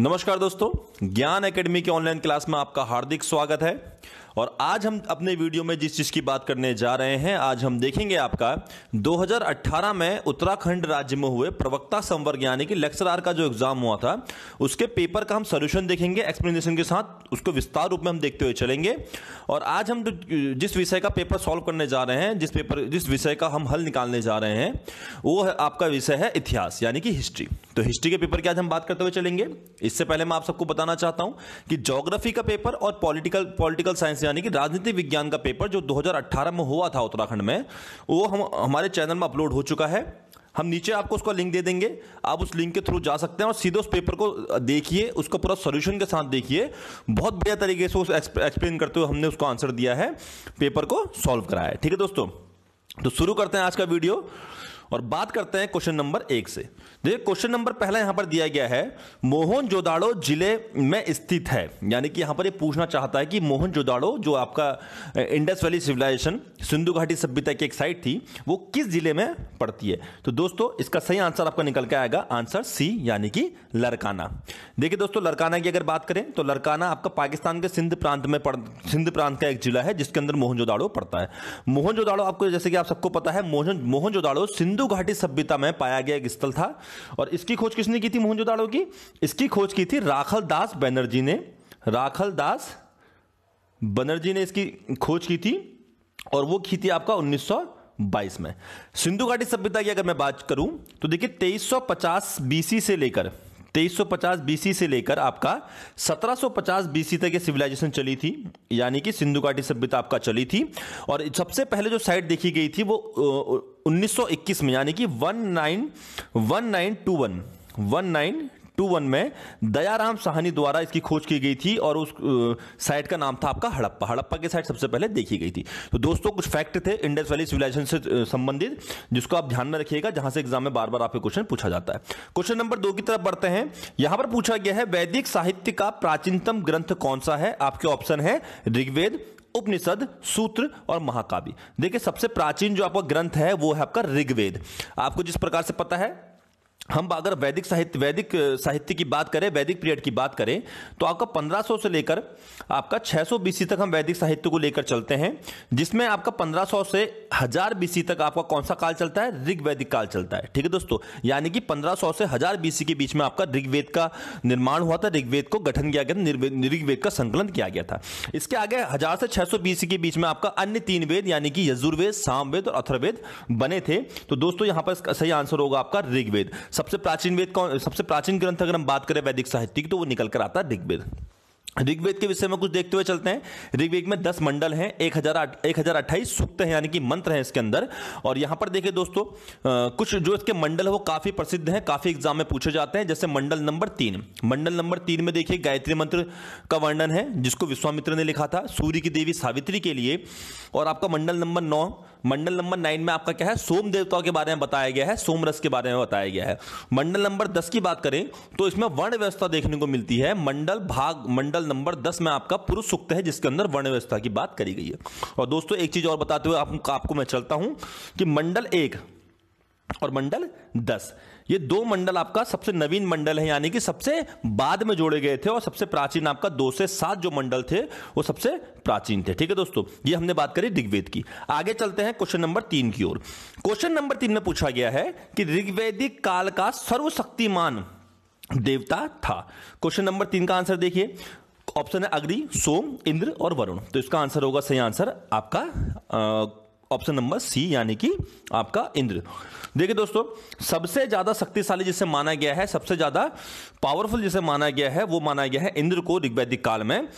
नमस्कार दोस्तों, ज्ञान एकेडमी के ऑनलाइन क्लास में आपका हार्दिक स्वागत है। और आज हम अपने वीडियो में जिस चीज़ की बात करने जा रहे हैं, आज हम देखेंगे आपका 2018 में उत्तराखंड राज्य में हुए प्रवक्ता संवर्ग यानी कि लेक्चरार का जो एग्जाम हुआ था उसके पेपर का हम सोल्यूशन देखेंगे। एक्सप्लेनेशन के साथ उसको विस्तार रूप में हम देखते हुए चलेंगे। और आज हम जिस विषय का पेपर सॉल्व करने जा रहे हैं, जिस विषय का हम हल निकालने जा रहे हैं, वो है आपका विषय है इतिहास यानी कि हिस्ट्री। तो हिस्ट्री के पेपर की आज हम बात करते हुए चलेंगे। इससे पहले मैं आप सबको बताना चाहता हूं कि ज्योग्राफी का पेपर और पॉलिटिकल साइंस यानी कि राजनीति विज्ञान का पेपर जो 2018 में हुआ था उत्तराखंड में, वो हमारे चैनल में अपलोड हो चुका है। हम नीचे आपको उसका लिंक दे देंगे, आप उस लिंक के थ्रू जा सकते हैं और सीधे उस पेपर को देखिए, उसका पूरा सोल्यूशन के साथ देखिए। बहुत बढ़िया तरीके से उस एक्सप्लेन करते हुए हमने उसको आंसर दिया है, पेपर को सॉल्व कराया है। ठीक है दोस्तों, तो शुरू करते हैं आज का वीडियो और बात करते हैं क्वेश्चन नंबर 1 से। देखिए क्वेश्चन नंबर पहला यहां पर दिया गया है, मोहनजोदाड़ो जिले में स्थित है। यानी कि यहां पर ये पूछना चाहता है कि मोहनजोदाड़ो जो आपका इंडस वैली सिविलाइजेशन सिंधु घाटी सभ्यता की एक साइट थी, वो किस जिले में पड़ती है। तो दोस्तों इसका सही आंसर आपका निकल के आएगा आंसर सी यानी कि लरकाना। देखिए दोस्तों, लरकाना की अगर बात करें तो लरकाना आपका पाकिस्तान के सिंध प्रांत का एक जिला है जिसके अंदर मोहनजोदाड़ो पड़ता है। मोहनजोदाड़ो आपको जैसे कि आप सबको पता है, मोहनजोदाड़ो सिंध घाटी सभ्यता में पाया गया एक स्थल था। और इसकी खोज किसने की थी मोहनजोदाड़ो की? इसकी खोज की थी राखलदास बनर्जी ने। राखलदास बनर्जी ने इसकी खोज की थी और वो की थी आपका 1922 में। सिंधु घाटी सभ्यता की अगर मैं बात करूं तो देखिए 2350 बीसी से लेकर आपका 1750 बीसी तक ये सिविलाइजेशन चली थी, यानी कि सिंधु घाटी सभ्यता आपका चली थी। और सबसे पहले जो साइट देखी गई थी वो 1921 में, यानी कि 1921 में दयाराम साहनी द्वारा इसकी खोज की गई थी और उस साइट का नाम था आपका हड़प्पा। हड़प्पा की साइट सबसे पहले देखी गई थी। तो दोस्तों कुछ फैक्ट थे इंडस वैली सिविलाइजेशन से संबंधित जिसको आप ध्यान में रखिएगा, जहां से एग्जाम में बार बार आपके क्वेश्चन पूछा जाता है। क्वेश्चन नंबर 2 की तरफ बढ़ते हैं। यहां पर पूछा गया है वैदिक साहित्य का प्राचीनतम ग्रंथ कौन सा है। आपके ऑप्शन है ऋग्वेद, उपनिषद, सूत्र और महाकाव्य। देखिए सबसे प्राचीन जो आपका ग्रंथ है वो है आपका ऋग्वेद। आपको जिस प्रकार से पता है, हम अगर वैदिक साहित्य की बात करें, वैदिक पीरियड की बात करें तो आपका 1500 से लेकर आपका 600 बीसी तक हम वैदिक साहित्य को लेकर चलते हैं, जिसमें आपका 1500 से 1000 बीसी तक आपका कौन सा काल चलता है? ऋग्वैदिक काल चलता है। ठीक है दोस्तों, यानी कि 1500 से 1000 बीसी के बीच में आपका ऋग्वेद का निर्माण हुआ था, ऋग्वेद को गठन किया गया था, ऋग्वेद का संकलन किया गया था। इसके आगे 1000 से 600 बीसी के बीच में आपका अन्य 3 वेद यानी कि यजुर्वेद, सामवेद और अथर्ववेद बने थे। तो दोस्तों यहाँ पर सही आंसर होगा आपका ऋग्वेद। सबसे प्राचीन ग्रंथ अगर हम बात करें वैदिक साहित्य की तो वो निकल कर आता है ऋग्वेद। ऋग्वेद के विषय में कुछ देखते हुए चलते हैं। ऋग्वेद में 10 मंडल हैं, 1028 सूक्त हैं यानी कि मंत्र हैं इसके अंदर। और यहाँ पर देखिए दोस्तों, कुछ जो इसके मंडल है वो काफ़ी प्रसिद्ध हैं, काफ़ी एग्जाम में पूछे जाते हैं। जैसे मंडल नंबर 3 में देखिए गायत्री मंत्र का वर्णन है जिसको विश्वामित्र ने लिखा था सूर्य की देवी सावित्री के लिए। और आपका मंडल नंबर 9 में आपका क्या है? सोम देवताओं के बारे में बताया गया है, सोमरस के बारे में बताया गया है। मंडल नंबर 10 की बात करें तो इसमें वर्ण व्यवस्था देखने को मिलती है। मंडल नंबर 10 में आपका पुरुष सूक्त है जिसके अंदर वर्ण व्यवस्था की बात करी गई है। और दोस्तों एक चीज और बताते हुए आपको मैं चलता हूं कि मंडल 1 और मंडल 10 ये 2 मंडल आपका सबसे नवीन मंडल है, यानी कि सबसे बाद में जोड़े गए थे। और सबसे प्राचीन आपका 2 से 7 जो मंडल थे वो सबसे प्राचीन थे। ठीक है दोस्तों, ये हमने बात करी ऋग्वेद की। आगे चलते हैं क्वेश्चन नंबर 3 की ओर। क्वेश्चन नंबर 3 में पूछा गया है कि ऋग्वैदिक काल का सर्वशक्तिमान देवता था। क्वेश्चन नंबर 3 का आंसर देखिए, ऑप्शन है अग्नि, सोम, इंद्र और वरुण। तो इसका आंसर होगा सही आंसर आपका ऑप्शन नंबर सी यानी कि आपका इंद्र। देखिए दोस्तों, सबसे ज़्यादा शक्तिशाली जिसे माना गया है, सबसे ज़्यादा पावरफुल जिसे माना गया है, वो माना गया है इंद्र को ऋग्वैदिक काल में।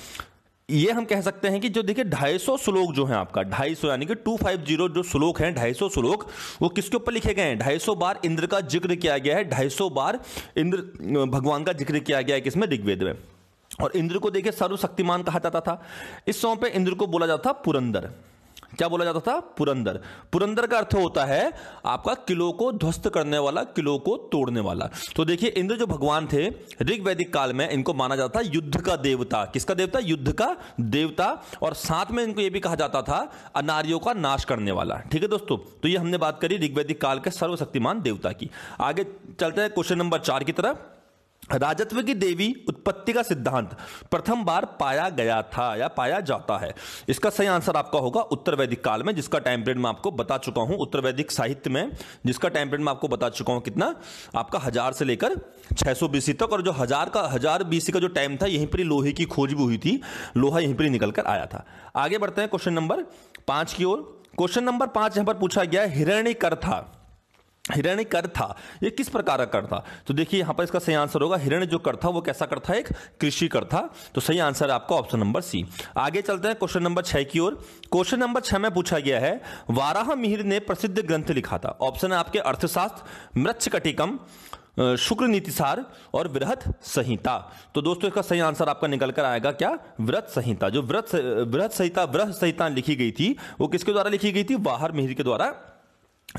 ये हम कह सकते हैं कि जो देखिए 250 श्लोक जो है आपका 250 यानी कि 250 जो श्लोक हैं, 250 श्लोक वो किसके ऊपर लिखे गए हैं? 250 बार इंद्र का जिक्र किया गया है, 250 बार इंद्र भगवान का जिक्र किया गया है किसमें? ऋग्वेद में। और इंद्र को देखिए सर्वशक्तिमान कहा जाता था। इस समय पे इंद्र को बोला जाता था पुरंदर। क्या बोला जाता था? पुरंदर। पुरंदर का अर्थ होता है आपका किलो को ध्वस्त करने वाला, किलो को तोड़ने वाला। तो देखिए इंद्र जो भगवान थे ऋग्वैदिक काल में, इनको माना जाता था युद्ध का देवता। किसका देवता? युद्ध का देवता। और साथ में इनको यह भी कहा जाता था अनार्यों का नाश करने वाला। ठीक है दोस्तों, तो ये हमने बात करी ऋग्वैदिक काल के सर्वशक्तिमान देवता की। आगे चलते हैं क्वेश्चन नंबर 4 की तरफ। राजत्व की देवी उत्पत्ति का सिद्धांत प्रथम बार पाया गया था या पाया जाता है। इसका सही आंसर आपका होगा उत्तर वैदिक काल में, जिसका टाइम पीरियड मैं आपको बता चुका हूं, उत्तर वैदिक साहित्य में जिसका टाइम पीरियड मैं आपको बता चुका हूं कितना आपका 1000 से लेकर 600 BC तक। और जो 1000 BC का जो टाइम था यहीं पर ही लोहे की खोज भी हुई थी, लोहा यहीं पर ही निकल कर आया था। आगे बढ़ते हैं क्वेश्चन नंबर 5 की ओर। क्वेश्चन नंबर 5 यहाँ पर पूछा गया हिरण्यकर था। हिरण्य कर था, ये किस प्रकार का कर था? तो देखिए यहाँ पर इसका सही आंसर होगा हिरण्य जो कर था वो कैसा कर था, एक कृषि कर था। तो सही आंसर आपका ऑप्शन नंबर सी। आगे चलते हैं क्वेश्चन नंबर 6 की ओर। क्वेश्चन नंबर 6 में पूछा गया है वाराह मिहिर ने प्रसिद्ध ग्रंथ लिखा था। ऑप्शन है आपके अर्थशास्त्र, मृच्छकटिकम, शुक्र नीतिसार और वृहत संहिता। तो दोस्तों इसका सही आंसर आपका निकल कर आएगा क्या, वृहत संहिता। जो वृहत संहिता लिखी गई थी वो किसके द्वारा लिखी गई थी, वाराह मिहिर के द्वारा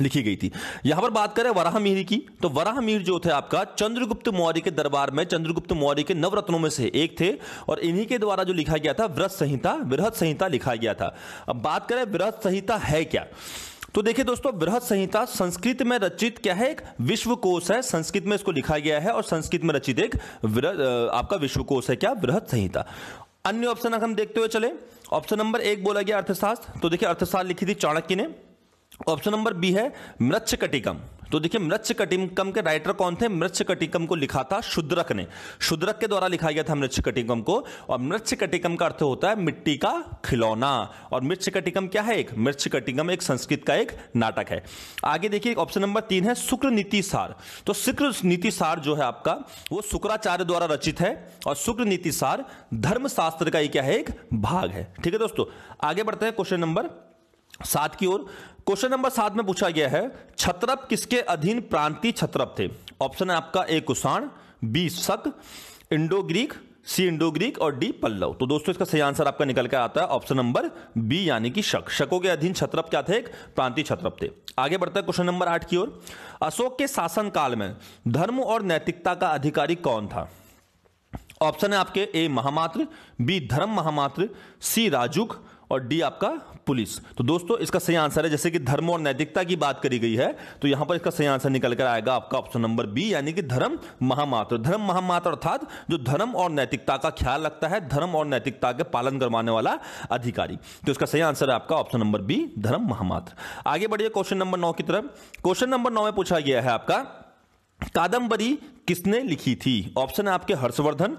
लिखी गई थी। यहां पर बात करें वाराह मिहिर की, तो वाराह मिहिर जो थे आपका चंद्रगुप्त मौर्य के दरबार में, चंद्रगुप्त मौर्य के नवरत्नों में से एक थे और इन्हीं के द्वारा जो लिखा गया था वृहत संहिता लिखा गया था। अब बात करें वृहत संहिता है क्या, तो देखिए दोस्तों वृहत संहिता संस्कृत में रचित क्या है, एक विश्वकोश है। संस्कृत में इसको लिखा गया है और संस्कृत में रचित एक आपका विश्वकोश है क्या, वृहत संहिता। अन्य ऑप्शन हम देखते हुए चले। ऑप्शन नंबर 1 बोला गया अर्थशास्त्र, तो देखिए अर्थशास्त्र लिखी थी चाणक्य ने। ऑप्शन नंबर बी है मृच्छकटिकम, तो देखिए मृच्छकटिकम के राइटर कौन थे, मृच्छकटिकम को लिखा था शूद्रक ने, शूद्रक के द्वारा लिखा गया था मृच्छकटिकम को। और मृच्छकटिकम का अर्थ होता है मिट्टी का खिलौना, और मृच्छकटिकम क्या है, एक मृच्छकटिकम एक संस्कृत का एक नाटक है। आगे देखिए ऑप्शन नंबर 3 है शुक्र नीतिसार, तो शुक्र नीतिसार जो है आपका वो शुक्राचार्य द्वारा रचित है और शुक्र नीतिसार धर्मशास्त्र का ही क्या है, एक भाग है। ठीक है दोस्तों, आगे बढ़ते हैं क्वेश्चन नंबर 7 की ओर। क्वेश्चन नंबर 7 में पूछा गया है क्षत्रप किसके अधीन प्रांतीय क्षत्रप थे। ऑप्शन है आपका A Kushan, B Shaka, Indo Greek, C Indo Greek और डी पल्लव। तो दोस्तों इसका सही आंसर आपका निकल कर आता है ऑप्शन नंबर बी यानी कि शक, शकों के अधीन क्षत्रप क्या थे, एक प्रांतीय क्षत्रप थे। आगे बढ़ता है क्वेश्चन नंबर 8 की ओर। अशोक के शासनकाल में धर्म और नैतिकता का अधिकारी कौन था। ऑप्शन है आपके ए महामात्र, बी धर्म महामात्र, सी राजुक और डी आपका पुलिस। तो दोस्तों इसका सही आंसर है, जैसे कि धर्म और नैतिकता की बात करी गई है तो यहां पर इसका सही आंसर निकल कर आएगा आपका ऑप्शन नंबर बी यानी कि धर्म महामात्र। धर्म महामात्र अर्थात जो धर्म और नैतिकता का ख्याल रखता है, धर्म और नैतिकता के पालन करवाने वाला अधिकारी। तो इसका सही आंसर है आपका ऑप्शन नंबर बी धर्म महामात्र। आगे बढ़िए क्वेश्चन नंबर 9 की तरफ। क्वेश्चन नंबर 9 में पूछा गया है आपका कादम्बरी किसने लिखी थी। ऑप्शन है आपके हर्षवर्धन,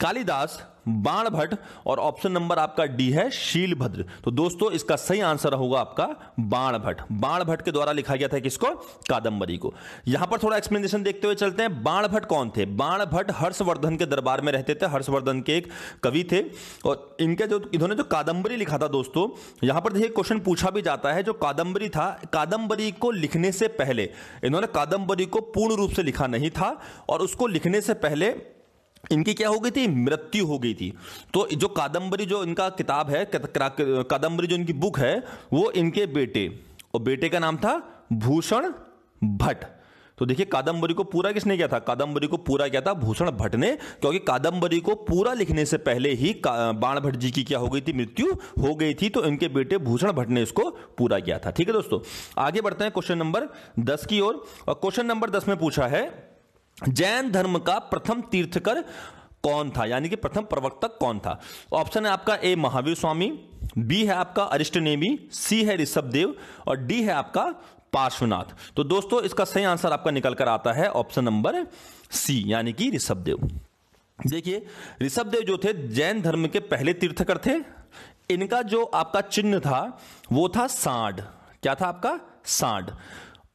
कालिदास, बाणभट्ट और ऑप्शन नंबर आपका डी है शीलभद्र। तो दोस्तों इसका सही आंसर होगा आपका बाणभट्ट। बाणभट्ट के द्वारा लिखा गया था किसको, कादम्बरी को। यहां पर थोड़ा एक्सप्लेनेशन देखते हुए चलते हैं। बाणभट्ट कौन थे, बाणभट्ट हर्षवर्धन के दरबार में रहते थे, हर्षवर्धन के एक कवि थे और इनके जो इन्होंने जो कादम्बरी लिखा था दोस्तों, यहां पर देखिए क्वेश्चन पूछा भी जाता है, जो कादम्बरी था कादम्बरी को लिखने से पहले इन्होंने कादम्बरी को पूर्ण रूप से लिखा नहीं था और उसको लिखने से पहले इनकी क्या हो गई थी, मृत्यु हो गई थी। तो जो कादम्बरी जो इनका किताब है, कादम्बरी जो इनकी बुक है वो इनके बेटे, और बेटे का नाम था भूषण भट्ट। तो देखिए कादम्बरी को पूरा किसने किया था, कादम्बरी को पूरा किया था भूषण भट्ट ने, क्योंकि कादम्बरी को पूरा लिखने से पहले ही बाणभट्ट जी की क्या हो गई थी, मृत्यु हो गई थी। तो इनके बेटे भूषण भट्ट ने इसको पूरा किया था। ठीक है दोस्तों, आगे बढ़ते हैं क्वेश्चन नंबर 10 की ओर। और क्वेश्चन नंबर 10 में पूछा है जैन धर्म का प्रथम तीर्थकर कौन था, यानी कि प्रथम प्रवक्तक कौन था। ऑप्शन है आपका ए महावीर स्वामी, बी है आपका अरिष्ट नेमी, सी है ऋषभदेव और डी है आपका पार्श्वनाथ। तो दोस्तों इसका सही आंसर आपका निकल कर आता है ऑप्शन नंबर सी यानी कि ऋषभदेव। देखिए ऋषभदेव जो थे जैन धर्म के पहले तीर्थकर थे। इनका जो आपका चिन्ह था वो था सांड, क्या था आपका, सांड।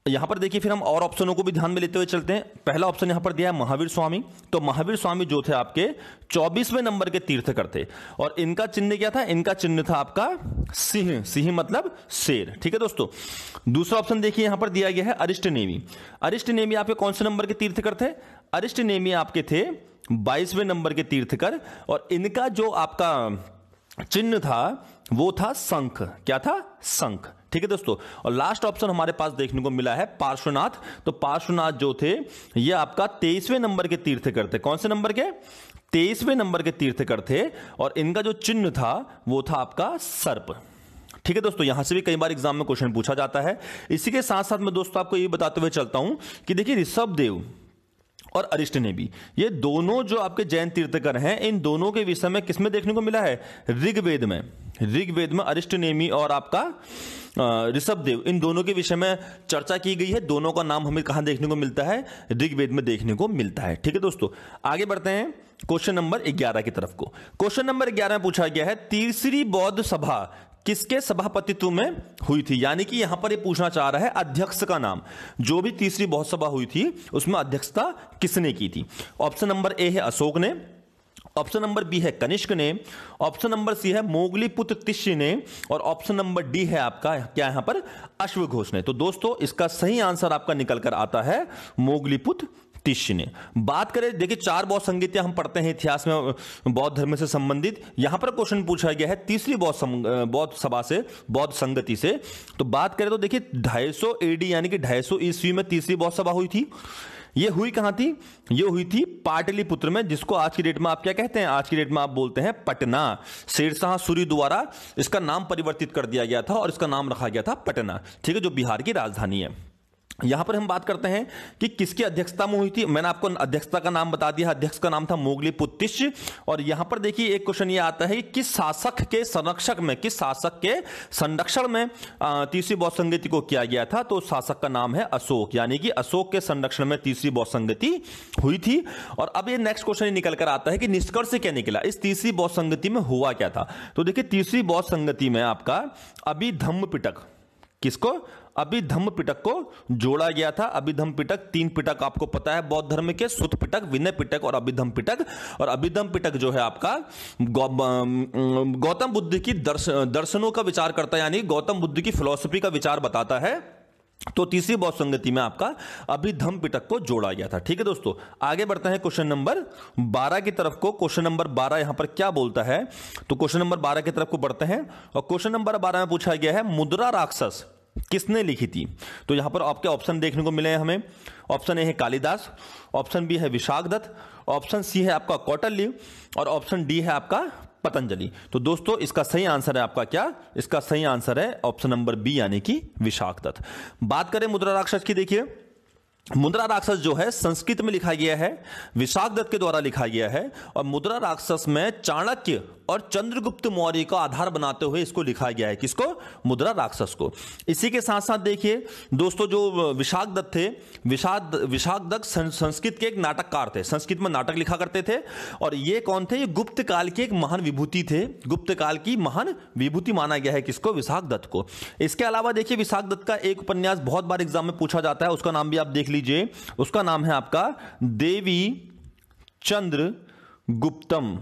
यहां पर देखिए फिर हम और ऑप्शनों को भी ध्यान में लेते हुए चलते हैं। पहला ऑप्शन यहां पर दिया है महावीर स्वामी, तो महावीर स्वामी जो थे आपके 24वें नंबर के तीर्थकर थे और इनका चिन्ह क्या था, इनका चिन्ह था आपका सिंह, सिंह मतलब शेर। ठीक है दोस्तों, दूसरा ऑप्शन देखिए यहां पर दिया गया है अरिष्ट नेमी। अरिष्ट नेमी आपके कौन से नंबर के तीर्थकर थे, अरिष्ट नेमी आपके थे 22वें नंबर के तीर्थकर और इनका जो आपका चिन्ह था वो था शंख, क्या था, शंख। ठीक है दोस्तों, और लास्ट ऑप्शन हमारे पास देखने को मिला है पार्श्वनाथ। तो पार्श्वनाथ जो थे ये आपका 23वें नंबर के तीर्थकर थे, कौन से नंबर के, 23वें नंबर के तीर्थकर थे और इनका जो चिन्ह था वो था आपका सर्प। ठीक है दोस्तों, यहां से भी कई बार एग्जाम में क्वेश्चन पूछा जाता है। इसी के साथ साथ मैं दोस्तों आपको ये बताते हुए चलता हूं कि देखिए ऋषभदेव और अरिष्ट नेमी, ये दोनों जो आपके जैन तीर्थकर हैं, इन दोनों के विषय में किसमें देखने को मिला है? ऋग्वेद में। ऋग्वेद में अरिष्ट नेमी और आपका ऋषभदेव, इन दोनों के विषय में चर्चा की गई है। दोनों का नाम हमें कहाँ देखने को मिलता है? ऋग्वेद में देखने को मिलता है। ठीक है दोस्तों, आगे बढ़ते हैं क्वेश्चन नंबर 11 की तरफ को। क्वेश्चन नंबर 11 में पूछा गया है तीसरी बौद्ध सभा किसके सभापतित्व में हुई थी, यानी कि यहां पर ये पूछना चाह रहा है अध्यक्ष का नाम। जो भी तीसरी बौद्ध सभा हुई थी उसमें अध्यक्षता किसने की थी? ऑप्शन नंबर ए है अशोक ने, ऑप्शन नंबर बी है कनिष्क ने, ऑप्शन नंबर सी है मोगली पुत्र तिश्य ने, और ऑप्शन नंबर डी है आपका क्या यहां पर अश्वघोष ने। तो दोस्तों इसका सही आंसर आपका निकल कर आता है मोगली पुत्र तिश्य ने। बात करें, देखिए चार बौद्ध संहिता हम पढ़ते हैं इतिहास में बौद्ध धर्म से संबंधित। यहां पर क्वेश्चन पूछा गया है तीसरी बौद्ध सभा से, बौद्ध संगति से। तो बात करें तो देखिए 250 AD यानी कि 250 ईस्वी में तीसरी बौद्ध सभा हुई थी। ये हुई कहां थी? ये हुई थी पाटलिपुत्र में, जिसको आज की डेट में आप क्या कहते हैं? आज की डेट में आप बोलते हैं पटना। शेरशाह सूरी द्वारा इसका नाम परिवर्तित कर दिया गया था और इसका नाम रखा गया था पटना, ठीक है, जो बिहार की राजधानी है। यहां पर हम बात करते हैं कि किसकी अध्यक्षता में हुई थी। मैंने आपको अध्यक्षता का नाम बता दिया, अध्यक्ष का नाम था मोगली पुत्तिश्य। और यहां पर देखिए एक क्वेश्चन ये आता है कि शासक के संरक्षक में, किस शासक के संरक्षण में तीसरी बौद्ध संगति को किया गया था? तो शासक का नाम है अशोक, यानी कि अशोक के संरक्षण में तीसरी बौद्ध संगति हुई थी। और अब ये नेक्स्ट क्वेश्चन निकल कर आता है कि निष्कर्ष क्या निकला, इस तीसरी बौद्ध संगति में हुआ क्या था? तो देखिए तीसरी बौद्ध संगति में आपका अभिधम्म पिटक, किसको? अभिधम्म पिटक को जोड़ा गया था। अभिधम्म पिटक, तीन पिटक आपको पता है बौद्ध धर्म के, सुत पिटक, विनय पिटक और अभिधम्म पिटक। और अभिधम्म पिटक जो है आपका गौतम बुद्ध की दर्शनों का विचार करता है, यानी गौतम बुद्ध की फिलॉसफी का विचार बताता है। तो तीसरी बौद्ध संगति में आपका अभिधम्म पिटक को जोड़ा गया था। ठीक है दोस्तों, आगे बढ़ते हैं क्वेश्चन नंबर 12 की तरफ को। क्वेश्चन नंबर 12 यहां पर क्या बोलता है? तो क्वेश्चन नंबर 12 की तरफ को बढ़ते हैं और क्वेश्चन नंबर 12 में पूछा गया है मुद्रा राक्षस किसने लिखी थी? तो यहां पर आपके ऑप्शन देखने को मिले हैं हमें। ऑप्शन ए है कालिदास, ऑप्शन बी है विशाख दत्त, ऑप्शन सी है आपका कौटिल्य और ऑप्शन डी है आपका पतंजलि। तो दोस्तों इसका सही आंसर है आपका क्या? इसका सही आंसर है ऑप्शन नंबर बी यानी कि विशाख दत्त। बात करें मुद्रा राक्षस की, देखिए मुद्रा राक्षस जो है संस्कृत में लिखा गया है, विशाख दत्त के द्वारा लिखा गया है। और मुद्रा राक्षस में चाणक्य और चंद्रगुप्त मौर्य का आधार बनाते हुए इसको लिखा गया है। किसको? मुद्रा राक्षस को। इसी के साथ साथ देखिए दोस्तों जो विशाख दत्त थे, विशाख दत्त संस्कृत के एक नाटककार थे, संस्कृत में नाटक लिखा करते थे। और ये कौन थे? ये गुप्त काल के एक महान विभूति थे, गुप्त काल की महान विभूति माना गया है किसको? विशाख दत्त को। इसके अलावा देखिए विशाख दत्त का एक उपन्यास बहुत बार एग्जाम में पूछा जाता है, उसका नाम भी आप देख लीजिए, उसका नाम है आपका देवी चंद्र गुप्तम।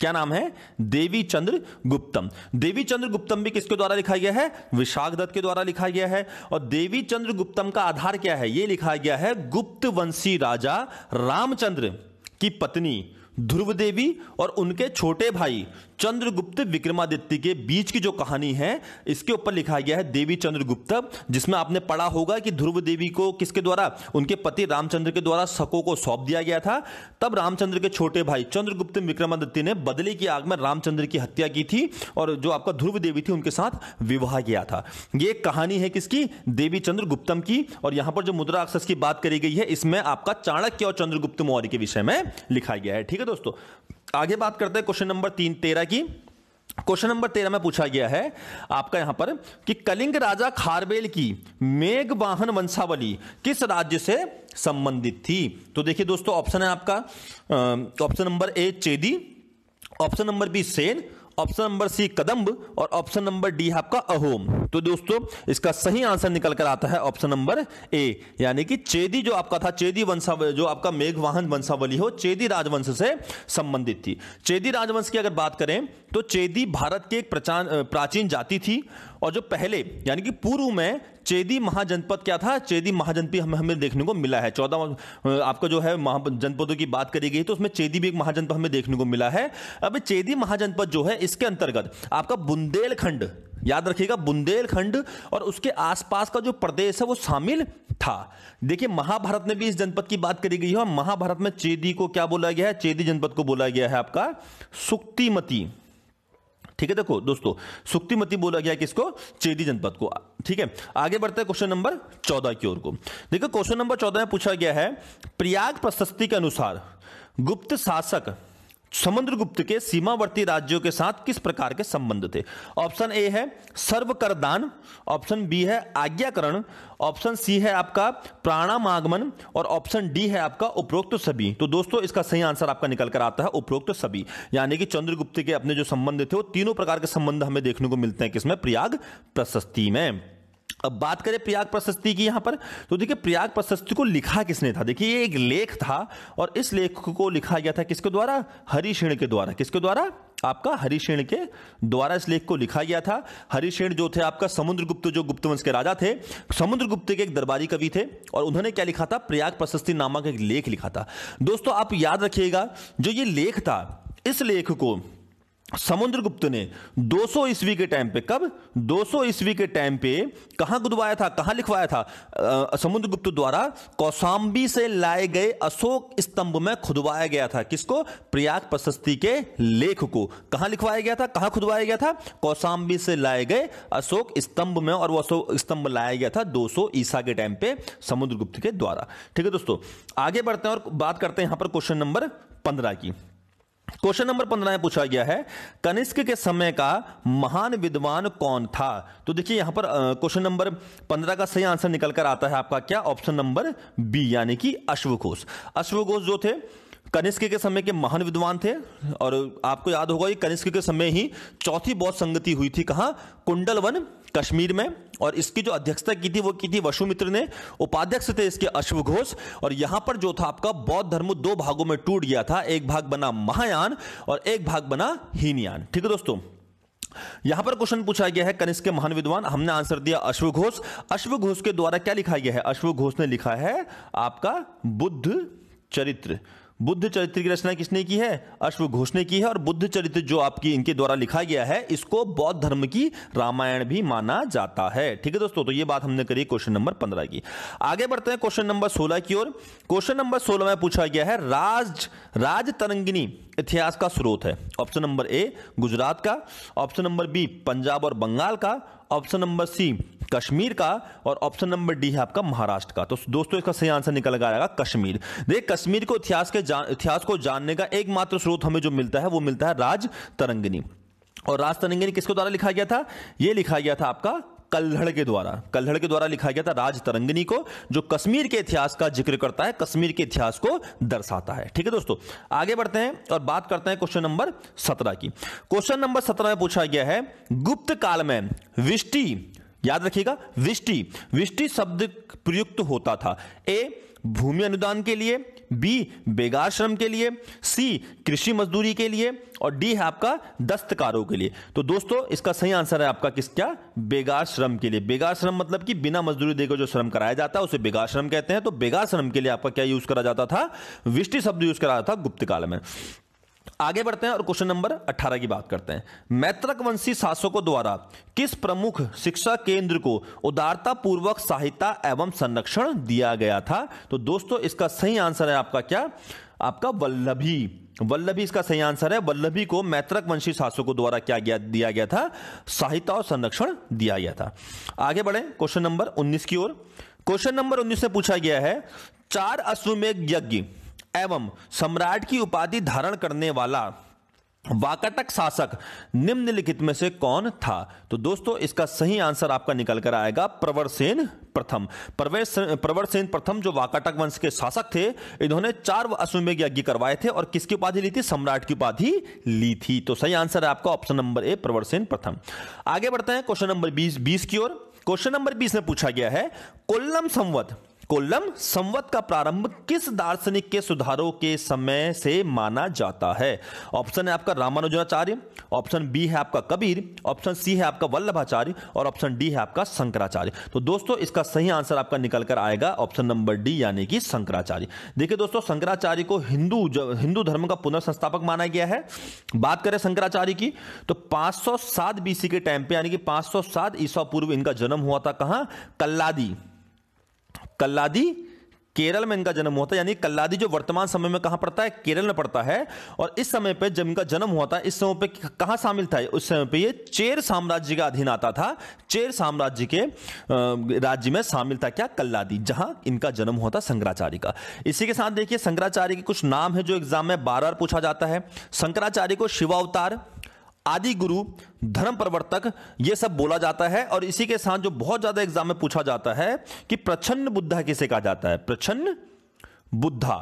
क्या नाम है? देवी चंद्र गुप्तम। देवी चंद्र गुप्तम भी किसके द्वारा लिखा गया है? विशाख दत्त के द्वारा लिखा गया है। और देवी चंद्र गुप्तम का आधार क्या है? यह लिखा गया है गुप्त वंशी राजा रामचंद्र की पत्नी ध्रुव देवी और उनके छोटे भाई चंद्रगुप्त विक्रमादित्य के बीच की जो कहानी है, इसके ऊपर लिखा गया है देवी चंद्रगुप्त, जिसमें आपने पढ़ा होगा कि ध्रुव देवी को किसके द्वारा? उनके पति रामचंद्र के द्वारा शकों को सौंप दिया गया था। तब रामचंद्र के छोटे भाई चंद्रगुप्त विक्रमादित्य ने बदले की आग में रामचंद्र की हत्या की थी और जो आपका ध्रुव देवी थी उनके साथ विवाह किया था। ये कहानी है किसकी? देवी चंद्रगुप्तम की। और यहां पर जो मुद्रा राक्षस की बात करी गई है इसमें आपका चाणक्य और चंद्रगुप्त मौर्य के विषय में लिखा गया है। ठीक है दोस्तों, आगे बात करते हैं क्वेश्चन नंबर 13 की। क्वेश्चन नंबर 13 में पूछा गया है आपका यहां पर कि कलिंग राजा खारबेल की मेघवाहन वंशावली किस राज्य से संबंधित थी? तो देखिए दोस्तों ऑप्शन है आपका option number A Chedi, option number B Sen, option number C Kadamba और ऑप्शन नंबर डी है आपका अहोम। तो दोस्तों इसका सही आंसर निकल कर आता है ऑप्शन नंबर ए, यानी कि चेदी जो आपका था, चेदी वंशावली जो आपका मेघवाहन वंशावली हो, चेदी राजवंश से संबंधित थी। चेदी राजवंश की अगर बात करें तो चेदी भारत की एक प्राचीन जाति थी और जो पहले यानी कि पूर्व में चेदी महाजनपद क्या था? चेदी महाजनपद हमें देखने को मिला है। 14 आपका जो है महाजनपदों की बात करी गई तो उसमें चेदी भी एक महाजनपद हमें देखने को मिला है। अब चेदी महाजनपद जो है इसके अंतर्गत आपका बुंदेलखंड, याद रखिएगा बुंदेलखंड और उसके आसपास का जो प्रदेश है वो शामिल था। देखिए महाभारत में भी इस जनपद की बात करी गई है और महाभारत में चेदी को क्या बोला गया है? चेदी जनपद को बोला गया है आपका सुक्तिमती। ठीक है। देखो दोस्तों सुक्तिमती बोला गया किसको, चेदी जनपद को। ठीक है, आगे बढ़ते हैं क्वेश्चन नंबर 14 की ओर को। देखो क्वेश्चन नंबर 14 में पूछा गया है, प्रयाग प्रशस्ति के अनुसार गुप्त शासक समुद्रगुप्त के सीमावर्ती राज्यों के साथ किस प्रकार के संबंध थे। ऑप्शन ए है सर्वकरदान, ऑप्शन बी है आज्ञाकरण, ऑप्शन सी है आपका प्राणामागमन और ऑप्शन डी है आपका उपरोक्त सभी। तो दोस्तों इसका सही आंसर आपका निकल कर आता है उपरोक्त सभी, यानी कि चंद्रगुप्त के अपने जो संबंध थे वो तीनों प्रकार के संबंध हमें देखने को मिलते हैं किसमें, प्रयाग प्रशस्ति में। अब बात करें प्रयाग प्रशस्ति की यहाँ पर, तो देखिए प्रयाग प्रशस्ति को लिखा किसने था। देखिए ये एक लेख था और इस लेख को लिखा गया था किसके द्वारा, हरिशेन के द्वारा। किसके द्वारा, आपका हरिशेन के द्वारा इस लेख को लिखा गया था। हरिशेन जो थे आपका समुद्रगुप्त, जो गुप्त वंश के राजा थे, समुद्रगुप्त के एक दरबारी कवि थे और उन्होंने क्या लिखा था, प्रयाग प्रशस्ति नामक एक लेख लिखा था। दोस्तों आप याद रखिएगा जो ये लेख था, इस लेख को समुद्रगुप्त ने 200 ईस्वी के टाइम पे, कब 200 ईस्वी के टाइम पे कहाँ गुदवाया था, कहाँ लिखवाया था, समुद्रगुप्त द्वारा कौशाम्बी से लाए गए अशोक स्तंभ में खुदवाया गया था। किसको, प्रयाग प्रशस्ति के लेख को। कहाँ लिखवाया गया था, कहाँ खुदवाया गया था, कौशाम्बी से लाए गए अशोक स्तंभ में, और वो अशोक स्तंभ लाया गया था 200 ईसा के टाइम पे समुद्रगुप्त के द्वारा। ठीक है दोस्तों, आगे बढ़ते हैं और बात करते हैं यहाँ पर क्वेश्चन नंबर 15 की। क्वेश्चन नंबर 15 में पूछा गया है, कनिष्क के समय का महान विद्वान कौन था। तो देखिए यहाँ पर क्वेश्चन नंबर 15 का सही आंसर निकल कर आता है आपका क्या, ऑप्शन नंबर बी, यानी कि अश्वघोष। अश्वघोष जो थे कनिष्क के समय के महान विद्वान थे और आपको याद होगा ये कनिष्क के समय ही चौथी बौद्ध संगति हुई थी, कहाँ, कुंडलवन कश्मीर में, और इसकी जो अध्यक्षता की थी वो की थी वसुमित्र ने, उपाध्यक्ष थे इसके अश्वघोष। और यहाँ पर जो था आपका बौद्ध धर्म दो भागों में टूट गया था, एक भाग बना महायान और एक भाग बना हीनयान। ठीक है दोस्तों, यहां पर क्वेश्चन पूछा गया है कनिष्क के महान विद्वान, हमने आंसर दिया अश्वघोष। अश्वघोष के द्वारा क्या लिखा गया है, अश्वघोष ने लिखा है आपका बुद्ध चरित्र। बुद्ध चरित्र की रचना किसने की है, अश्वघोष ने की है। और बुद्ध चरित्र जो आपकी इनके द्वारा लिखा गया है, इसको बौद्ध धर्म की रामायण भी माना जाता है। ठीक है दोस्तों, तो ये बात हमने करी क्वेश्चन नंबर 15 की। आगे बढ़ते हैं क्वेश्चन नंबर 16 की ओर। क्वेश्चन नंबर 16 में पूछा गया है, राजतरंगिणी इतिहास का स्रोत है। ऑप्शन नंबर ए गुजरात का, ऑप्शन नंबर बी पंजाब और बंगाल का, ऑप्शन नंबर सी कश्मीर का और ऑप्शन नंबर डी है आपका महाराष्ट्र का। तो दोस्तों इसका सही आंसर निकल कर आएगा कश्मीर। देखिए कश्मीर को इतिहास को जानने का एकमात्र स्रोत हमें जो मिलता है वो मिलता है राजतरंगिणी। और राजतरंगिणी किसके द्वारा लिखा गया था, ये लिखा गया था आपका कल्हड़ के द्वारा। कल्हड़ के द्वारा लिखा गया था राजतरंगिणी को, जो कश्मीर के इतिहास का जिक्र करता है, कश्मीर के इतिहास को दर्शाता है। ठीक है दोस्तों, आगे बढ़ते हैं और बात करते हैं क्वेश्चन नंबर 17 की। क्वेश्चन नंबर 17 में पूछा गया है, गुप्त काल में विष्टि, याद रखिएगा विष्टि, विष्टि शब्द प्रयुक्त होता था। ए भूमि अनुदान के लिए, बी बेगार श्रम के लिए, सी कृषि मजदूरी के लिए और डी है आपका दस्तकारों के लिए। तो दोस्तों इसका सही आंसर है आपका किसका, बेगार श्रम के लिए। बेगार श्रम मतलब कि बिना मजदूरी देकर जो श्रम कराया जाता है उसे बेगार श्रम कहते हैं। तो बेगार श्रम के लिए आपका क्या यूज करा जाता था, विष्टि शब्द यूज करा जाता था गुप्त काल में। आगे बढ़ते हैं और क्वेश्चन नंबर 18 की बात करते हैं। मैत्रकवंशी शासकों द्वारा किस प्रमुख शिक्षा केंद्र को उदारता पूर्वक सहायता एवं संरक्षण दिया गया था। तो दोस्तों इसका सही आंसर है आपका क्या, आपका वल्लभी। वल्लभी इसका सही आंसर है। वल्लभी को मैत्रकवंशी शासकों द्वारा क्या दिया गया था, सहायता और संरक्षण दिया गया था। आगे बढ़े क्वेश्चन नंबर 19 की ओर। क्वेश्चन नंबर 19 से पूछा गया है, चार अश्वमेघ यज्ञ एवं सम्राट की उपाधि धारण करने वाला वाकाटक शासक निम्नलिखित में से कौन था। तो दोस्तों इसका सही आंसर आपका निकल कर आएगा प्रवरसेन प्रथम। प्रवरसेन प्रथम जो वाकाटक वंश के शासक थे, इन्होंने 4 अश्वमेघ यज्ञ करवाए थे और किसकी उपाधि ली थी, सम्राट की उपाधि ली थी। तो सही आंसर है आपका ऑप्शन नंबर ए प्रवरसेन प्रथम। आगे बढ़ते हैं क्वेश्चन नंबर 20 की ओर। क्वेश्चन नंबर 20 में पूछा गया है, कोल्लम संवत का प्रारंभ किस दार्शनिक के सुधारों के समय से माना जाता है। ऑप्शन है आपका रामानुजाचार्य, ऑप्शन बी है आपका कबीर, ऑप्शन सी है आपका वल्लभाचार्य और ऑप्शन डी है आपका शंकराचार्य। तो दोस्तों इसका सही आंसर आपका निकल कर आएगा ऑप्शन नंबर डी, यानी कि शंकराचार्य। देखिए दोस्तों शंकराचार्य को हिंदू धर्म का पुनर्संस्थापक माना गया है। बात करें शंकराचार्य की, तो 507 बीसी के टाइम पे, यानी कि 507 ईसा पूर्व इनका जन्म हुआ था, कहाँ, कल्लादी केरल में इनका जन्म हुआ था। यानी कल्लादी जो वर्तमान समय में कहां पड़ता है, केरल में पड़ता है। और इस समय पे जब इनका जन्म हुआ था, इस समय पे कहां शामिल था, उस समय पे ये चेर साम्राज्य का अधीन आता था। चेर साम्राज्य के राज्य में शामिल था क्या, कल्लादी, जहां इनका जन्म हुआ था शंकराचार्य का। इसी के साथ देखिए शंकराचार्य के कुछ नाम है जो एग्जाम में बार बार पूछा जाता है। शंकराचार्य को शिवावतार, आदि गुरु, धर्म प्रवर्तक, ये सब बोला जाता है। और इसी के साथ जो बहुत ज्यादा एग्जाम में पूछा जाता है कि प्रच्छन्न बुद्धा किसे कहा जाता है, प्रच्छन्न बुद्धा,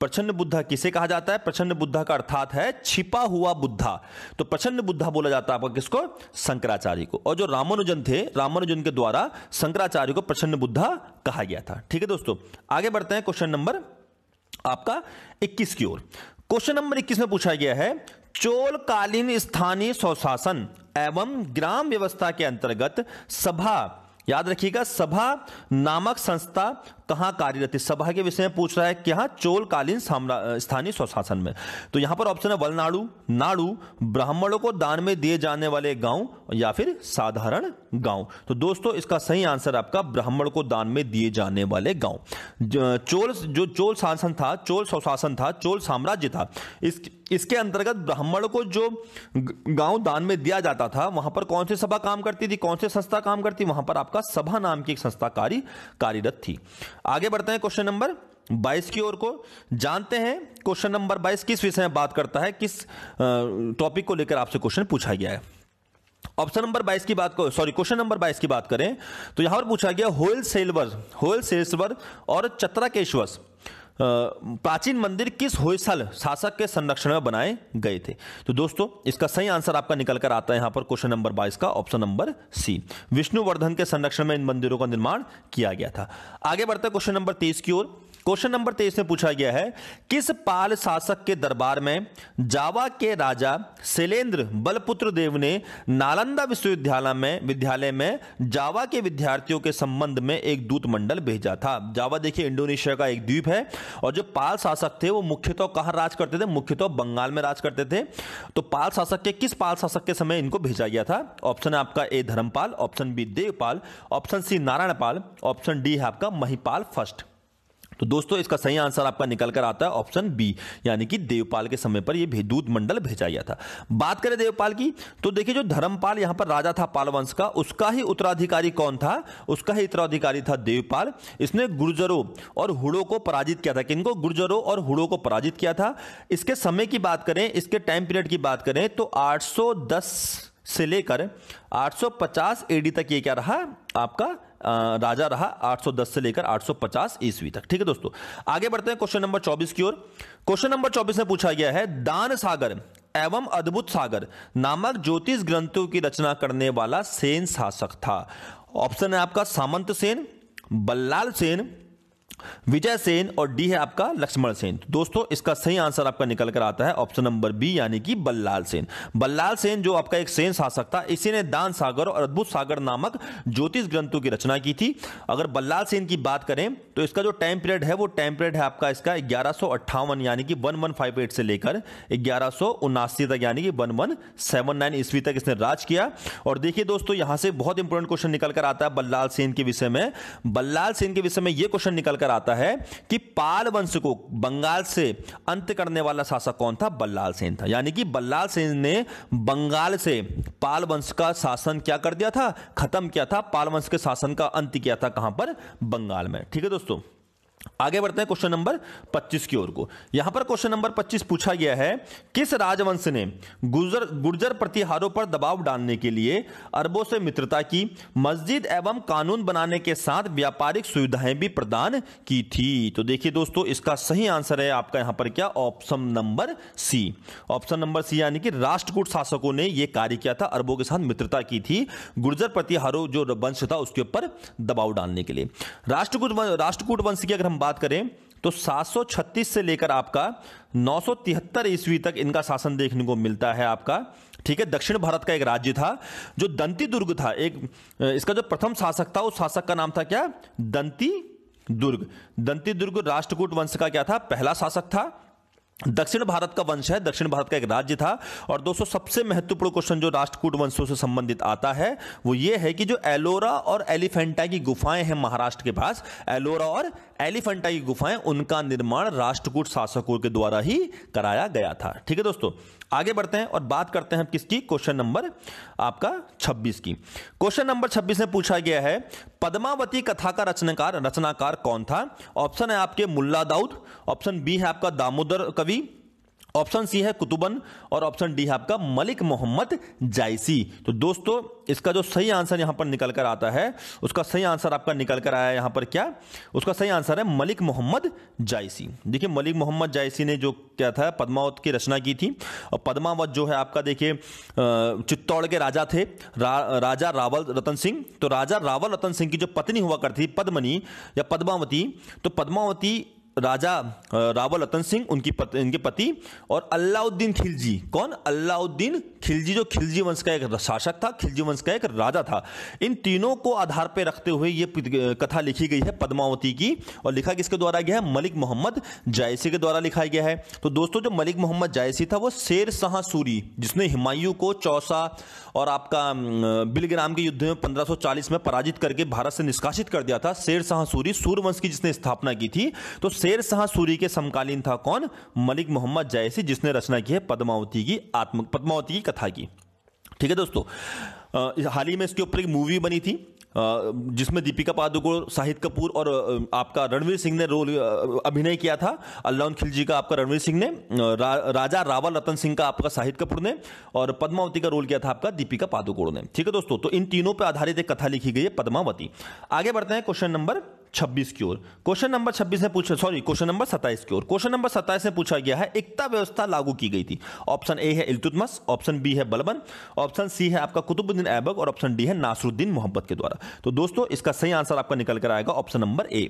प्रच्छन्न बुद्धा किसे कहा जाता है, प्रच्छन्न बुद्धा का अर्थात है छिपा हुआ बुद्धा। तो प्रच्छन्न बुद्धा बोला जाता है आपका किसको, शंकराचार्य को। और जो रामानुजन थे, रामानुजन के द्वारा शंकराचार्य को प्रच्छन्न बुद्धा कहा गया था। ठीक है दोस्तों, आगे बढ़ते हैं क्वेश्चन नंबर आपका 21 की ओर। क्वेश्चन नंबर 21 में पूछा गया है, चोलकालीन स्थानीय स्वशासन एवं ग्राम व्यवस्था के अंतर्गत सभा, याद रखिएगा सभा नामक संस्था कहां कार्यरत थी। सभा के विषय में पूछ रहा है कि यहां चोलकालीन स्थानीय स्वशासन में, तो यहां पर ऑप्शन है वलनाडु, नाडु, ब्राह्मणों को दान में दिए जाने वाले गांव, या फिर साधारण गांव। तो दोस्तों इसका सही आंसर आपका ब्राह्मण को दान में दिए जाने वाले गांव। चोल शासन था, चोल स्वशासन था, चोल साम्राज्य था, इसके अंतर्गत ब्राह्मणों को जो गांव दान में दिया जाता था, वहां पर कौन सी सभा काम करती थी, कौन सी संस्था काम करती, वहां पर आपका सभा नाम की एक संस्था कार्यरत थी। आगे बढ़ते हैं क्वेश्चन नंबर 22 की ओर को जानते हैं। क्वेश्चन नंबर 22 किस विषय में बात करता है, किस टॉपिक को लेकर आपसे क्वेश्चन पूछा गया है। ऑप्शन नंबर 22 की बात को सॉरी क्वेश्चन नंबर 22 की बात करें तो यहां पर पूछा गया होयसलवर और चतराकेश्वर प्राचीन मंदिर किस होयसल शासक के संरक्षण में बनाए गए थे। तो दोस्तों इसका सही आंसर आपका निकल कर आता है यहां पर क्वेश्चन नंबर 22 का ऑप्शन नंबर सी, विष्णुवर्धन के संरक्षण में इन मंदिरों का निर्माण किया गया था। आगे बढ़ते क्वेश्चन नंबर 23 की ओर। क्वेश्चन नंबर 23 में पूछा गया है, किस पाल शासक के दरबार में जावा के राजा शैलेंद्र बलपुत्र देव ने नालंदा विश्वविद्यालय में जावा के विद्यार्थियों के संबंध में एक दूत मंडल भेजा था। जावा देखिए इंडोनेशिया का एक द्वीप है, और जो पाल शासक थे वो मुख्यतः कहां राज करते थे, मुख्यतः बंगाल में राज करते थे। तो पाल शासक के किस पाल शासक के समय इनको भेजा गया था। ऑप्शन है आपका A Dharmapala, option B Devapala, option C Narayanapala, option D है आपका महिपाल फर्स्ट। तो दोस्तों इसका सही आंसर आपका निकल कर आता है ऑप्शन बी, यानी कि देवपाल के समय पर यह दूत मंडल भेजा गया था। बात करें देवपाल की तो देखिए जो धर्मपाल यहां पर राजा था पाल वंश का, उसका ही उत्तराधिकारी कौन था, उसका ही उत्तराधिकारी था देवपाल। इसने गुर्जरों और हुड़ों को पराजित किया था। किनको, गुर्जरों और हुड़ों को पराजित किया था। इसके समय की बात करें, इसके टाइम पीरियड की बात करें तो 810 से लेकर 850 एडी तक ये क्या रहा आपका राजा रहा, 810 से लेकर 850 ईस्वी तक। ठीक है दोस्तों, आगे बढ़ते हैं क्वेश्चन नंबर 24 की ओर। क्वेश्चन नंबर 24 में पूछा गया है, दान सागर एवं अद्भुत सागर नामक ज्योतिष ग्रंथों की रचना करने वाला सेन शासक था। ऑप्शन है आपका सामंत सेन, बल्लाल सेन, विजय सेन और डी है आपका लक्ष्मण सेन। दोस्तों इसका सही आंसर आपका निकल कर आता है ऑप्शन नंबर बी, यानी कि बल्लाल सेन। बल्लाल सेन जो आपका एक सेन शासक था, इसी ने दान सागर और अद्भुत सागर नामक ज्योतिष ग्रंथों की रचना की थी। अगर बल्लाल सेन की बात करें तो इसका जो टाइम पीरियड है वो टाइम पीरियड है आपका इसका 1158, यानी कि 1158 से लेकर 1179 तक, यानी कि 1179 ईस्वी तक इसने राज किया। और देखिए दोस्तों यहां से बहुत इंपॉर्टेंट क्वेश्चन निकल कर आता है बल्लाल सेन के विषय में। बल्लाल सेन के विषय में यह क्वेश्चन निकल कर आता है कि पाल वंश को बंगाल से अंत करने वाला शासक कौन था, बल्लाल सेन था। यानी कि बल्लाल सेन ने बंगाल से पाल वंश का शासन क्या कर दिया था, खत्म किया था। पाल वंश के शासन का अंत किया था कहां पर, बंगाल में। ठीक है दोस्तों, आगे बढ़ते हैं क्वेश्चन नंबर 25 की ओर को। यहां पर क्वेश्चन नंबर 25 पूछा गया है, किस राजवंश ने गुर्जर प्रतिहारों पर दबाव डालने के लिए अरबों से मित्रता की, मस्जिद एवं कानून बनाने के साथ व्यापारिक सुविधाएं भी प्रदान की थी। तो देखिए दोस्तों इसका सही आंसर है आपका यहां पर क्या, option number C. Option number C, यानी कि राष्ट्रकूट शासकों ने यह कार्य किया था, अरबों के साथ मित्रता की थी, गुर्जर प्रतिहारों जो वंश था उसके ऊपर दबाव डालने के लिए। राष्ट्रकूट वंश की अगर बात करें तो 736 से लेकर आपका 973 ईस्वी तक इनका शासन देखने को मिलता है आपका। ठीक है, दक्षिण भारत का एक राज्य था जो दंती दुर्ग था। इसका जो प्रथम शासक था उस शासक का नाम था क्या, दंती दुर्ग। दंती दुर्ग राष्ट्रकूट वंश का क्या था, पहला शासक था। दक्षिण भारत का वंश है, दक्षिण भारत का एक राज्य था। और दोस्तों सबसे महत्वपूर्ण क्वेश्चन जो राष्ट्रकूट वंशों से संबंधित आता है वो ये है कि जो एलोरा और एलिफेंटा की गुफाएं हैं महाराष्ट्र के पास, एलोरा और एलिफेंटा की गुफाएं, उनका निर्माण राष्ट्रकूट शासकों के द्वारा ही कराया गया था। ठीक है दोस्तों, आगे बढ़ते हैं और बात करते हैं किसकी, क्वेश्चन नंबर आपका 26 की। क्वेश्चन नंबर 26 में पूछा गया है पद्मावती कथा का रचनाकार कौन था। ऑप्शन है आपके मुल्ला दाऊद, ऑप्शन बी है आपका दामोदर कवि, ऑप्शन सी है कुतुबन और ऑप्शन डी है आपका मलिक मोहम्मद जायसी। तो दोस्तों इसका जो सही आंसर यहां पर निकल कर आता है, उसका सही आंसर आपका निकल कर आया यहां पर क्या, उसका सही आंसर है मलिक मोहम्मद जायसी। देखिए मलिक मोहम्मद जायसी ने जो क्या था, पद्मावत की रचना की थी। और पद्मावत जो है आपका देखिए चित्तौड़ के राजा थे, राजा रावल रतन सिंह। तो राजा रावल रतन सिंह की जो पत्नी हुआ करती थी पद्मनी या पद्मावती, तो पद्मावती राजा रावल रतन सिंह इनके पति, और अलाउद्दीन खिलजी, कौन, अलाउद्दीन खिलजी जो खिलजी वंश का एक शासक था, खिलजी वंश का एक राजा था। इन तीनों को आधार पर रखते हुए ये कथा लिखी गई है पद्मावती की, और लिखा किसके द्वारा गया है, मलिक मोहम्मद जायसी के द्वारा लिखा गया है। तो दोस्तों जो मलिक मोहम्मद जायसी था वो शेर शाह सूरी, जिसने हुमायूं को चौसा और आपका बिलग्राम के युद्ध में 1540 में पराजित करके भारत से निष्कासित कर दिया था, शेर शाह सूरी सूर्यवंश की जिसने स्थापना की थी। तो शेर शाह सूरी के समकालीन था कौन, मलिक मोहम्मद जायसी, जिसने रचना की है पद्मावती की कथा की। ठीक है दोस्तों, हाल ही में इसके ऊपर एक मूवी बनी थी जिसमें दीपिका पादुकोण, शाहिद कपूर और आपका रणवीर सिंह ने रोल अभिनय किया था। अलाउद्दीन खिलजी का आपका रणवीर सिंह ने, राजा रावल रतन सिंह का आपका शाहिद कपूर ने, और पद्मावती का रोल किया था आपका दीपिका पादुकोण ने। ठीक है दोस्तों, तो इन तीनों पर आधारित एक कथा लिखी गई है पद्मावती। आगे बढ़ते हैं क्वेश्चन नंबर 26 की ओर। क्वेश्चन नंबर 26 में पूछा, सॉरी क्वेश्चन नंबर 27 की ओर। क्वेश्चन नंबर 27 में पूछा गया है एकता व्यवस्था लागू की गई थी। ऑप्शन ए है इल्तुतमस, ऑप्शन बी है बलबन, ऑप्शन सी है आपका कुतुबुद्दीन ऐबक और ऑप्शन डी है नासरुद्दीन मोहम्मद के द्वारा। तो दोस्तों इसका सही आंसर आपका निकल कर आएगा ऑप्शन नंबर ए।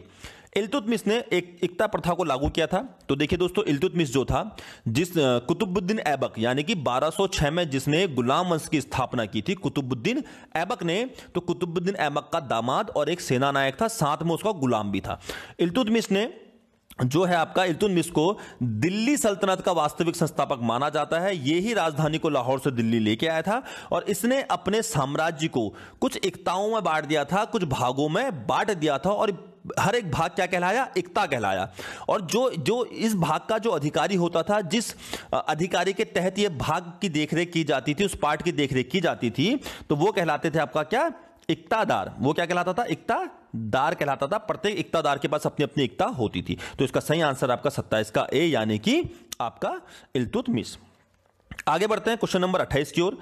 इल्तुतमिस ने एकता प्रथा को लागू किया था। तो देखिए दोस्तों इल्तुतमिस जो था, जिस कुतुबुद्दीन ऐबक यानी कि 1206 में जिसने गुलाम वंश की स्थापना की थी कुतुबुद्दीन ऐबक ने, तो कुतुबुद्दीन ऐबक का दामाद और एक सेनानायक था, साथ में उसका गुलाम भी था। इल्तुतमिस ने जो है आपका, इल्तुतमिस को दिल्ली सल्तनत का वास्तविक संस्थापक माना जाता है। ये ही राजधानी को लाहौर से दिल्ली लेके आया था और इसने अपने साम्राज्य को कुछ एकताओं में बांट दिया था, कुछ भागों में बांट दिया था और हर एक भाग क्या कहलाया, एकता कहलाया। और जो इस भाग का जो अधिकारी होता था, जिस अधिकारी के तहत ये भाग की देखरेख की जाती थी, उस पार्ट की देखरेख की जाती थी, तो वो कहलाते थे आपका क्या, एकतादार। वो क्या कहलाता था, एकतादार कहलाता था। प्रत्येक एकतादार के पास अपनी अपनी एकता होती थी। तो इसका सही आंसर आपका 27 का ए यानी कि आपका इल्तुतमिस। आगे बढ़ते हैं क्वेश्चन नंबर 28 की ओर।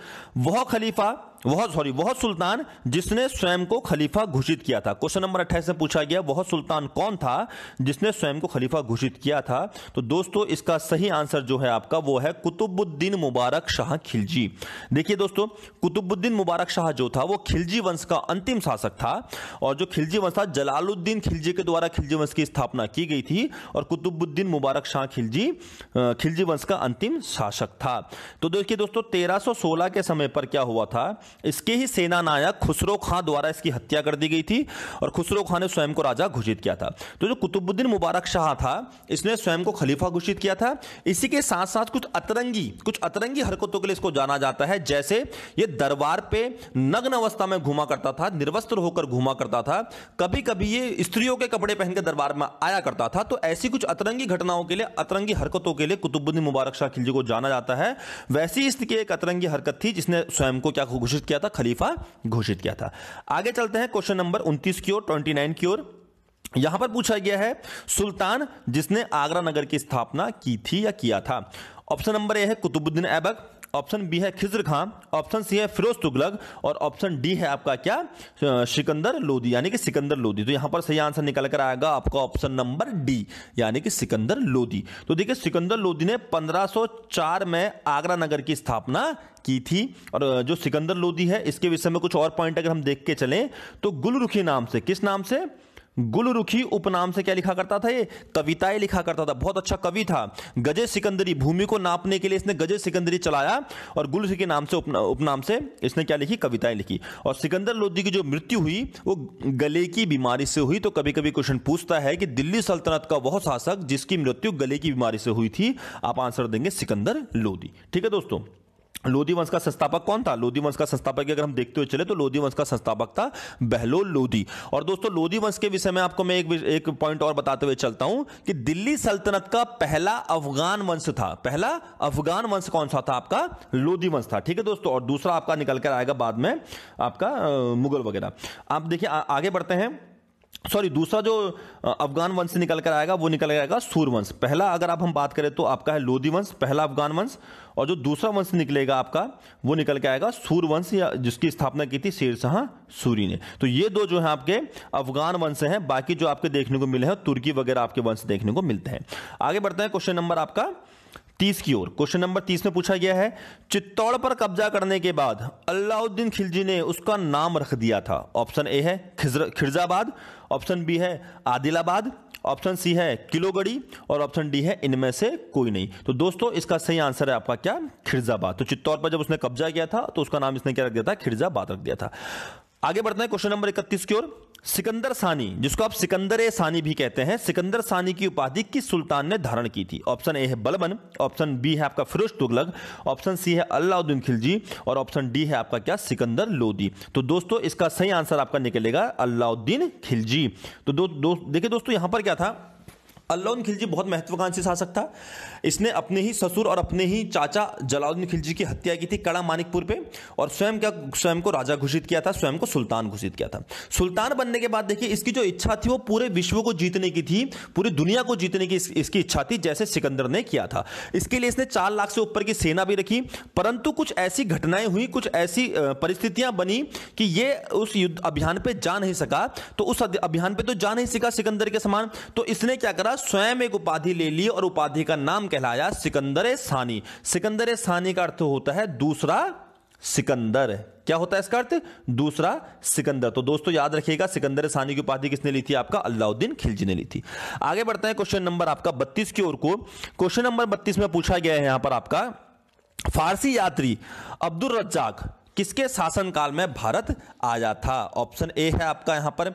वह सुल्तान जिसने स्वयं को खलीफा घोषित किया था। क्वेश्चन नंबर 28 में पूछा गया वह सुल्तान कौन था जिसने स्वयं को खलीफा घोषित किया था। तो दोस्तों इसका सही आंसर जो है आपका वो है कुतुबुद्दीन मुबारक शाह खिलजी। देखिए दोस्तों कुतुबुद्दीन मुबारक शाह जो था वो खिलजी वंश का अंतिम शासक था, और जो खिलजी वंश था जलालुद्दीन खिलजी के द्वारा खिलजी वंश की स्थापना की गई थी, और कुतुबुद्दीन मुबारक शाह खिलजी खिलजी वंश का अंतिम शासक था। तो देखिए दोस्तों 1316 के समय पर क्या हुआ था, इसके ही सेनानायक खुसरो खां द्वारा इसकी हत्या कर दी गई थी और खुसरो खां ने स्वयं को राजा घोषित किया था। तो जो कुतुबुद्दीन मुबारक शाह था इसने स्वयं को खलीफा घोषित किया था। इसी के साथ साथ कुछ अतरंगी हरकतों के लिए इसको जाना जाता है। जैसे ये दरबार पे नग्न अवस्था में घूमा करता था, निर्वस्त्र होकर घूमा करता था, कभी कभी ये स्त्रियों के कपड़े पहनकर दरबार में आया करता था। तो ऐसी कुछ अतरंगी घटनाओं के लिए, अतरंगी हरकतों के लिए कुतुबुद्दीन मुबारक शाह खिलजी को जाना जाता है। वैसी इसकी एक अतरंगी हरकत थी जिसने स्वयं को क्या घोषित किया था, खलीफा घोषित किया था। आगे चलते हैं क्वेश्चन नंबर 29 की ओर, 29 की ओर। यहां पर पूछा गया है सुल्तान जिसने आगरा नगर की स्थापना की थी या किया था। ऑप्शन नंबर ए है कुतुबुद्दीन ऐबक, ऑप्शन बी है खिज्र खां, ऑप्शन सी है फिरोज तुगलक और ऑप्शन डी है आपका क्या, सिकंदर लोदी यानी कि सिकंदर लोदी। तो यहां पर सही आंसर निकल कर आएगा आपका ऑप्शन नंबर डी यानी कि सिकंदर लोदी। तो देखिए सिकंदर लोदी ने 1504 में आगरा नगर की स्थापना की थी। और जो सिकंदर लोदी है इसके विषय में कुछ और पॉइंट अगर हम देख के चलें तो गुलरुखी नाम से, किस नाम से, गुलरुखी उपनाम से क्या लिखा करता था, ये कविताएं लिखा करता था, बहुत अच्छा कवि था। गजे सिकंदरी, भूमि को नापने के लिए इसने गजे सिकंदरी चलाया और गुलरुखी के नाम से उपनाम से इसने क्या लिखी, कविताएं लिखी। और सिकंदर लोदी की जो मृत्यु हुई वो गले की बीमारी से हुई। तो कभी कभी क्वेश्चन पूछता है कि दिल्ली सल्तनत का वह शासक जिसकी मृत्यु गले की बीमारी से हुई थी, आप आंसर देंगे सिकंदर लोदी। ठीक है दोस्तों, लोधी वंश का संस्थापक कौन था? लोधी वंश का संस्थापक अगर हम देखते हुए चले तो लोधी वंश का संस्थापक था बहलोल लोधी। और दोस्तों लोधी वंश के विषय में आपको मैं एक पॉइंट और बताते हुए चलता हूं कि दिल्ली सल्तनत का पहला अफगान वंश था। पहला अफगान वंश कौन सा था? आपका लोधी वंश था। ठीक है दोस्तों, और दूसरा आपका निकल कर आएगा बाद में आपका मुगल वगैरह। आप देखिए आगे बढ़ते हैं, सॉरी दूसरा जो अफगान वंश निकल कर आएगा वो निकल कर आएगा सूर्यवंश। पहला अगर आप हम बात करें तो आपका है लोधी वंश, पहला अफगान वंश, और जो दूसरा वंश निकलेगा आपका वो निकल के आएगा सूर्यवंश, या जिसकी स्थापना की थी शेरशाह सूरी ने। तो ये दो जो है आपके अफगान वंश हैं, बाकी जो आपके देखने को मिले हैं तुर्की वगैरह आपके वंश देखने को मिलते हैं। आगे बढ़ते हैं क्वेश्चन नंबर आपका 30 की ओर। क्वेश्चन नंबर 30 में पूछा गया है चित्तौड़ पर कब्जा करने के बाद अलाउद्दीन खिलजी ने उसका नाम रख दिया था। ऑप्शन ए है खिर्जाबाद, ऑप्शन बी है आदिलाबाद, ऑप्शन सी है किलोगढ़ी और ऑप्शन डी है इनमें से कोई नहीं। तो दोस्तों इसका सही आंसर है आपका क्या, खिर्जाबाद। तो चित्तौड़ पर जब उसने कब्जा किया था तो उसका नाम इसने क्या रख दिया था, खिर्जाबाद रख दिया था। आगे बढ़ते हैं क्वेश्चन नंबर 31 की ओर। सिकंदर सानी, जिसको आप सिकंदर ए सानी भी कहते हैं, सिकंदर सानी की उपाधि किस सुल्तान ने धारण की थी? ऑप्शन ए है बलबन, ऑप्शन बी है आपका फिरोज तुगलक, ऑप्शन सी है अलाउद्दीन खिलजी और ऑप्शन डी है आपका क्या, सिकंदर लोदी। तो दोस्तों इसका सही आंसर आपका निकलेगा अलाउद्दीन खिलजी। तो देखिए दोस्तों यहाँ पर क्या था, अलाउद्दीन खिलजी बहुत महत्वाकांक्षी शासक था। इसने अपने ही ससुर और अपने ही चाचा जलाउद्दीन खिलजी की हत्या की थी कड़ा मानिकपुर पे, और स्वयं को राजा घोषित किया था, स्वयं को सुल्तान घोषित किया था। सुल्तान बनने के बाद देखिए इसकी जो इच्छा थी वो पूरे विश्व को जीतने की थी, पूरी दुनिया को जीतने की इसकी इच्छा थी, जैसे सिकंदर ने किया था। इसके लिए इसने 4 लाख से ऊपर की सेना भी रखी, परंतु कुछ ऐसी घटनाएं हुई, कुछ ऐसी परिस्थितियां बनी कि ये उस युद्ध अभियान पर जा नहीं सका। तो उस अभियान पर तो जा नहीं सका सिकंदर के समान, तो इसने क्या करा, स्वयं एक उपाधि ले ली और उपाधि का नाम कहलाया सिकंदर सानी। सिकंदर सानी का अर्थ होता है दूसरा सिकंदर। क्या होता है इसका अर्थ, दूसरा सिकंदर। तो दोस्तों याद रखिएगा सिकंदर सानी की उपाधि किसने ली थी, आपका अलाउद्दीन खिलजी ने ली थी। आगे बढ़ते हैं क्वेश्चन नंबर आपका 32 की ओर को। क्वेश्चन नंबर 32 में पूछा गया है यहां पर आपका फारसी यात्री अब्दुल रज्जाक किसके शासनकाल में भारत आया था? ऑप्शन ए है आपका यहाँ पर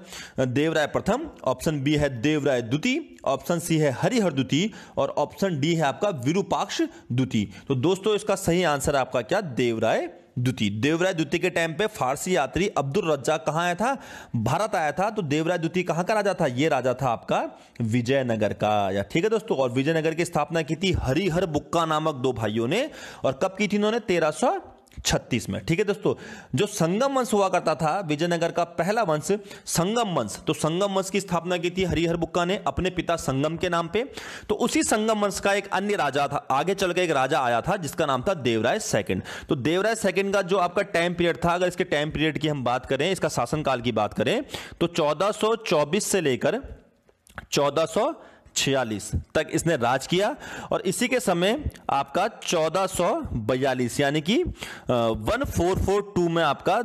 देवराय प्रथम, ऑप्शन बी है देवराय द्वितीय, ऑप्शन सी है हरिहर द्वितीय और ऑप्शन डी है आपका विरूपाक्ष द्वितीय। तो दोस्तों इसका सही आंसर है आपका क्या, देवराय द्वितीय। देवराय द्वितीय के टाइम पे फारसी यात्री अब्दुल रज्जाक कहाँ आया था, भारत आया था। तो देवराय द्वितीय कहाँ का राजा था, ये राजा था आपका विजयनगर का। या ठीक है दोस्तों, और विजयनगर की स्थापना की थी हरिहर बुक्का नामक दो भाइयों ने, और कब की थी इन्होंने, 1336 में। ठीक है दोस्तों, जो संगम वंश हुआ करता था विजयनगर का पहला वंश संगम वंश, तो संगम वंश की स्थापना की थी हरिहर बुक्का ने अपने पिता संगम के नाम पे। तो उसी संगम वंश का एक अन्य राजा था, आगे चलकर एक राजा आया था जिसका नाम था देवराय सेकंड। तो देवराय सेकंड का जो आपका टाइम पीरियड था, अगर इसके टाइम पीरियड की हम बात करें, इसका शासनकाल की बात करें तो 1424 से लेकर 1446 तक इसने राज किया, और इसी के समय आपका 1442 यानी कि 1442 में आपका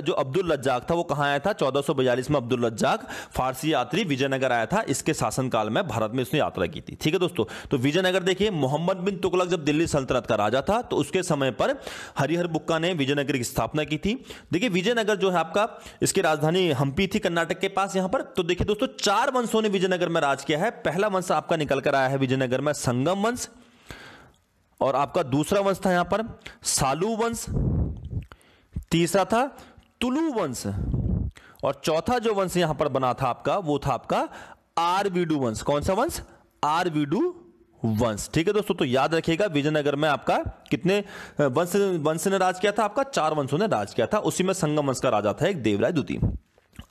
जो अब्दुल रज्जाक था वो कहाँ आया था, 1442 में अब्दुल रज्जाक फारसी यात्री विजयनगर आया था। इसके शासनकाल में भारत में इसने यात्रा की थी। ठीक है दोस्तों, तो विजयनगर देखिए मोहम्मद बिन तुगलक जब दिल्ली सल्तनत का राजा था तो उसके समय पर हरिहर बुक्का ने विजयनगर की स्थापना की थी। देखिए विजयनगर जो है आपका, इसकी राजधानी हम्पी थी कर्नाटक के पास यहाँ पर। तो देखिए दोस्तों 4 वंशों ने विजयनगर में राज किया है। पहला वंश आपका निकल कर आया है विजयनगर में संगम वंश, और आपका दूसरा वंश था यहां पर सालू वंश, तीसरा था तुलु वंश और चौथा जो वंश यहां पर बना था आपका वो था आपका आरवीडू वंश। कौन सा वंश, आरवीडू वंश। ठीक है दोस्तों, तो याद रखिएगा विजयनगर में आपका कितने वंश ने राज किया था, आपका 4 वंशों ने राज किया था, उसी में संगम वंश का राजा था एक देवराय द्वितीय।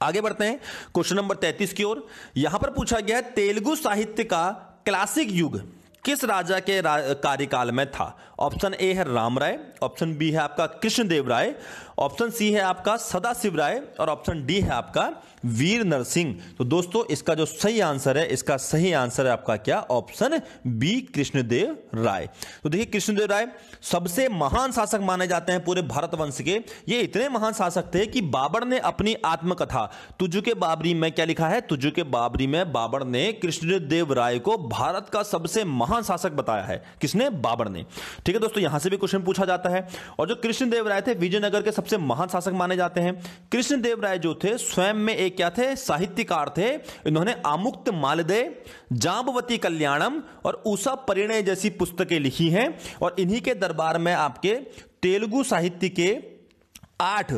आगे बढ़ते हैं क्वेश्चन नंबर 33 की ओर। यहां पर पूछा गया है तेलुगु साहित्य का क्लासिक युग किस राजा के कार्यकाल में था। ऑप्शन ए है राम राय, ऑप्शन बी है आपका कृष्णदेव राय, ऑप्शन सी है आपका सदाशिव राय और ऑप्शन डी है आपका वीर नरसिंह। तो दोस्तों इसका जो सही आंसर है, इसका सही आंसर है आपका क्या, ऑप्शन बी कृष्णदेव राय। तो देखिए कृष्णदेव राय सबसे महान शासक माने जाते हैं पूरे भारत वंश के। ये इतने महान शासक थे कि बाबर ने अपनी आत्मकथा तुजुके बाबरी में क्या लिखा है, तुजुके बाबरी में बाबर ने कृष्णदेव राय को भारत का सबसे महान शासक बताया है। किसने? बाबर ने। ठीक है दोस्तों, यहां से भी क्वेश्चन पूछा जाता है। और जो कृष्णदेव राय थे विजयनगर के सबसे महान शासक माने जाते हैं। कृष्णदेव राय जो थे स्वयं में एक क्या थे, साहित्यकार थे। इन्होंने आमुक्त मालदे, जांबवती कल्याणम और उषा परिणय जैसी पुस्तकें लिखी हैं। और इन्हीं के दरबार में आपके तेलुगु साहित्य के 8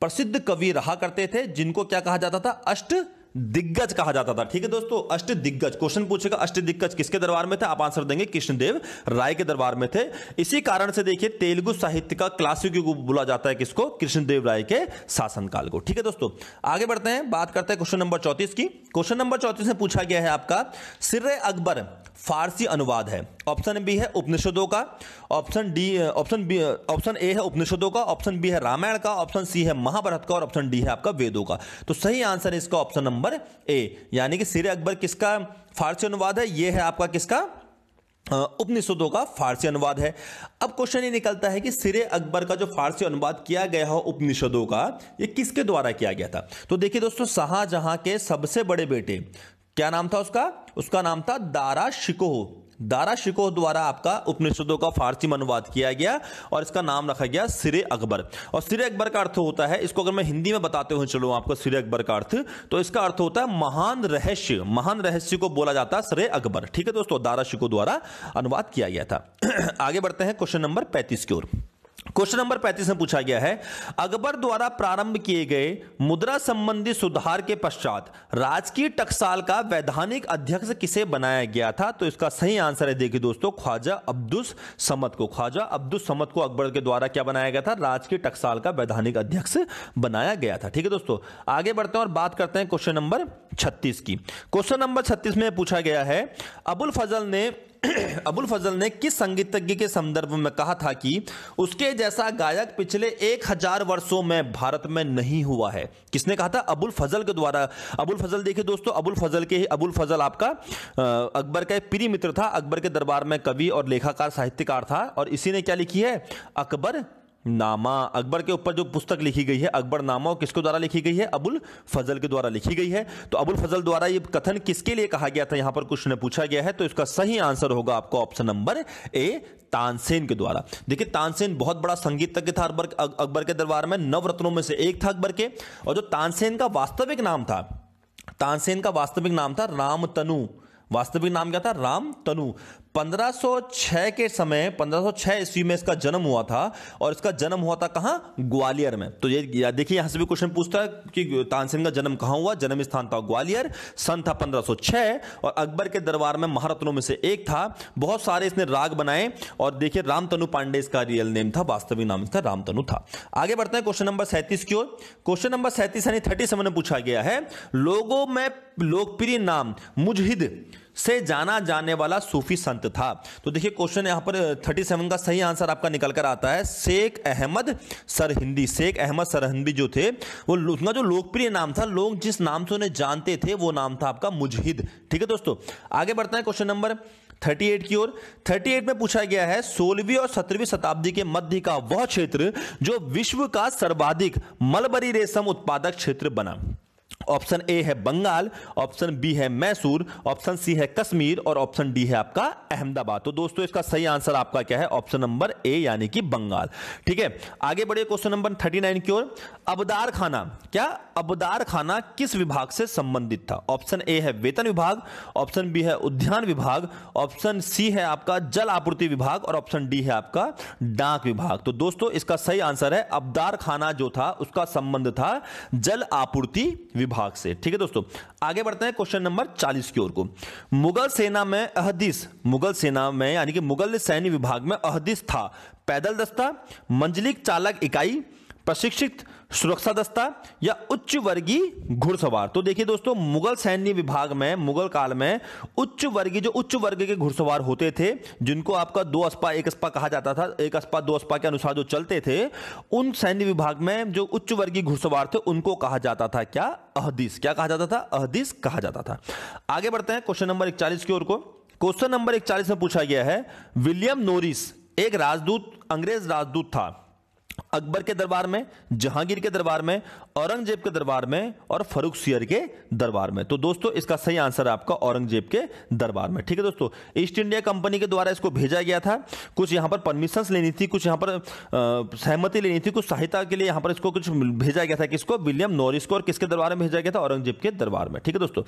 प्रसिद्ध कवि रहा करते थे, जिनको क्या कहा जाता था, अष्ट दिग्गज कहा जाता था। ठीक है दोस्तों, अष्ट दिग्गज क्वेश्चन पूछेगा, अष्ट दिग्गज किसके दरबार में थे? आप आंसर देंगे कृष्णदेव राय के दरबार में थे। इसी कारण से देखिए तेलुगु साहित्य का क्लासिक युग बोला जाता है किसको, कृष्णदेव राय के शासनकाल को। ठीक है दोस्तों, आगे बढ़ते हैं, बात करते हैं क्वेश्चन नंबर 34 की। क्वेश्चन नंबर 34 में पूछा गया है आपका सिर्रे अकबर फारसी अनुवाद है। ऑप्शन बी है उपनिषदों का, ऑप्शन डी, ऑप्शन ए है उपनिषदों का, ऑप्शन बी है रामायण का, ऑप्शन सी है महाभारत का और ऑप्शन डी है आपका वेदों का। तो सही आंसर है इसका ऑप्शन नंबर ए, यानी कि सिर्रे अकबर किसका फारसी अनुवाद है, यह है आपका किसका, उपनिषदों का फारसी अनुवाद है। अब क्वेश्चन ये निकलता है कि सिर्रे अकबर का जो फारसी अनुवाद किया गया हो उपनिषदों का, ये किसके द्वारा किया गया था? तो देखिए दोस्तों, शाहजहां के सबसे बड़े बेटे, क्या नाम था उसका, उसका नाम था दारा शिकोह। दारा शिकोह द्वारा आपका उपनिषदों का फारसी में अनुवाद किया गया और इसका नाम रखा गया सिर्रे अकबर। और सिर्रे अकबर का अर्थ होता है, इसको अगर मैं हिंदी में बताते हुए चलूँ आपको सिर्रे अकबर का अर्थ, तो इसका अर्थ होता है महान रहस्य। महान रहस्य को बोला जाता है सिर्रे अकबर। ठीक है दोस्तों, दारा शिकोह द्वारा अनुवाद किया गया था। आगे बढ़ते हैं क्वेश्चन नंबर 35 की ओर। क्वेश्चन नंबर 35 में पूछा गया है अकबर द्वारा प्रारंभ किए गए मुद्रा संबंधी सुधार के पश्चात राजकीय टकसाल का वैधानिक अध्यक्ष किसे बनाया गया था? तो इसका सही आंसर है देखिए दोस्तों, ख्वाजा अब्दुस समद को। ख्वाजा अब्दुस समद को अकबर के द्वारा क्या बनाया गया था, राजकीय टकसाल का वैधानिक अध्यक्ष बनाया गया था। ठीक है दोस्तों, आगे बढ़ते हैं और बात करते हैं क्वेश्चन नंबर 36 की। क्वेश्चन नंबर 36 में पूछा गया है अबुल फजल ने किस संगीतज्ञ के संदर्भ में कहा था कि उसके जैसा गायक पिछले 1000 वर्षों में भारत में नहीं हुआ है? किसने कहा था? अबुल फजल के द्वारा। अबुल फजल देखिए दोस्तों, अबुल फजल आपका अकबर का एक प्रिय मित्र था। अकबर के दरबार में कवि और लेखाकार साहित्यकार था और इसी ने क्या लिखी है अकबर नामा। अकबर के ऊपर जो पुस्तक लिखी गई है अकबर नामा, किसके द्वारा लिखी गई है? अबुल फजल के द्वारा लिखी गई है। तो अबुल फजल द्वारा ये कथन किसके लिए कहा गया था, यहां पर क्वेश्चन पूछा गया है। तो इसका सही आंसर होगा आपका ऑप्शन नंबर ए, तानसेन के द्वारा। देखिए तानसेन बहुत बड़ा संगीतज्ञ था अकबर के दरबार में, नवरत्नों में से एक था अकबर के। और जो तानसेन का वास्तविक नाम था, तानसेन का वास्तविक नाम था रामतनु। वास्तविक नाम क्या था? रामतनु। 1506 के समय, 1506 ईस्वी में इसका जन्म हुआ था और इसका जन्म हुआ था कहाँ? ग्वालियर में। तो ये देखिए यहाँ से भी क्वेश्चन पूछता है कि तानसेन का जन्म कहाँ हुआ, जन्म स्थान था ग्वालियर, सन था 1506 और अकबर के दरबार में महारत्नों में से एक था। बहुत सारे इसने राग बनाए और देखिए रामतनु पांडे इसका रियल नेम था, वास्तविक नाम इसका रामतनु था। आगे बढ़ते हैं क्वेश्चन नंबर 37 की ओर। क्वेश्चन नंबर 37 यानी 37 में पूछा गया है लोगों में लोकप्रिय नाम मुजहिद से जाना जाने वाला सूफी संत था। तो देखिए क्वेश्चन यहाँ पर 37 का सही आंसर आपका निकल कर आता है शेख अहमद सरहिंदी। शेख अहमद सरहिंदी जो थे वो, उनका जो लोकप्रिय नाम था, लोग जिस नाम से उन्हें जानते थे वो नाम था आपका मुजहिद। ठीक है दोस्तों, आगे बढ़ते हैं क्वेश्चन नंबर 38 की ओर। 38 में पूछा गया है 16वीं और 17वीं शताब्दी के मध्य का वह क्षेत्र जो विश्व का सर्वाधिक मलबरी रेशम उत्पादक क्षेत्र बना। ऑप्शन ए है बंगाल, ऑप्शन बी है मैसूर, ऑप्शन सी है कश्मीर और ऑप्शन डी है आपका अहमदाबाद। तो दोस्तों इसका सही आंसर आपका क्या है? ऑप्शन नंबर ए यानी कि बंगाल। ठीक है, आगे बढ़िए क्वेश्चन नंबर 39 की ओर। अबदारखाना, क्या अबदारखाना किस विभाग से संबंधित था? ऑप्शन ए है वेतन विभाग, ऑप्शन बी है उद्यान विभाग, ऑप्शन सी है आपका जल आपूर्ति विभाग और ऑप्शन डी है आपका डाक विभाग। तो दोस्तों इसका सही आंसर है अबदारखाना जो था उसका संबंध था जल आपूर्ति भाग से। ठीक है दोस्तों, आगे बढ़ते हैं क्वेश्चन नंबर 40 की ओर को। मुगल सेना में अहदिस, मुगल सेना में यानी कि मुगल सैन्य विभाग में अहदिस था पैदल दस्ता, मंजलिक चालक इकाई, प्रशिक्षित सुरक्षा दस्ता या उच्च वर्गीय घुड़सवार। तो देखिए दोस्तों, मुगल सैन्य विभाग में मुगल काल में उच्च वर्गीय, जो उच्च वर्ग के घुड़सवार होते थे, जिनको आपका दो अस्पा एक अस्पा कहा जाता था, एक अस्पा दो अस्पा के अनुसार जो चलते थे, उन सैन्य विभाग में जो उच्च वर्गीय घुड़सवार थे उनको कहा जाता था क्या? अहदीस। क्या कहा जाता था? अहदीस कहा जाता था। आगे बढ़ते हैं क्वेश्चन नंबर 41 की ओर को। क्वेश्चन नंबर 41 में पूछा गया है, विलियम नोरिस एक राजदूत, अंग्रेज राजदूत था अकबर के दरबार में, जहांगीर के दरबार में, औरंगजेब के दरबार में और फर्रुख सियर के दरबार में। तो दोस्तों इसका सही आंसर आपका औरंगजेब के दरबार में। ठीक है दोस्तों, ईस्ट इंडिया कंपनी के द्वारा इसको भेजा गया था, कुछ यहाँ पर परमिशंस लेनी थी, कुछ यहाँ पर सहमति लेनी थी, कुछ सहायता के लिए यहाँ पर इसको कुछ भेजा गया था कि इसको विलियम नॉरिस को, और किसके दरबार में भेजा गया था? औरंगजेब के दरबार में। ठीक है दोस्तों,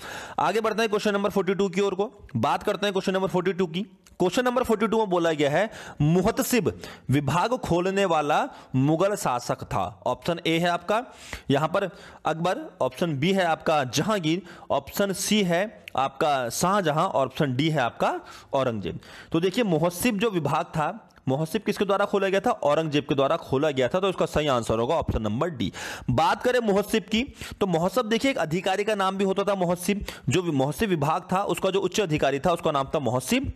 आगे बढ़ते हैं क्वेश्चन नंबर 42 की ओर को। बात करते हैं क्वेश्चन नंबर 42 की। क्वेश्चन नंबर 42 में बोला गया है, मुहतसिब विभाग खोलने वाला मुगल शासक था। ऑप्शन ए है आपका यहां पर अकबर, ऑप्शन बी है आपका जहांगीर, ऑप्शन सी है आपका शाहजहां और ऑप्शन डी है आपका औरंगजेब। तो देखिए, मुहतसिब जो विभाग था, मुहसिब किसके द्वारा खोला गया था? औरंगजेब के द्वारा खोला गया था। तो इसका सही आंसर होगा ऑप्शन नंबर डी। बात करें मुहसिब की, तो मुहसिब देखिए एक अधिकारी का नाम भी होता था। मुहसिब जो मुहसिब विभाग था, उसका जो उच्च अधिकारी था उसका नाम था मुहसिब।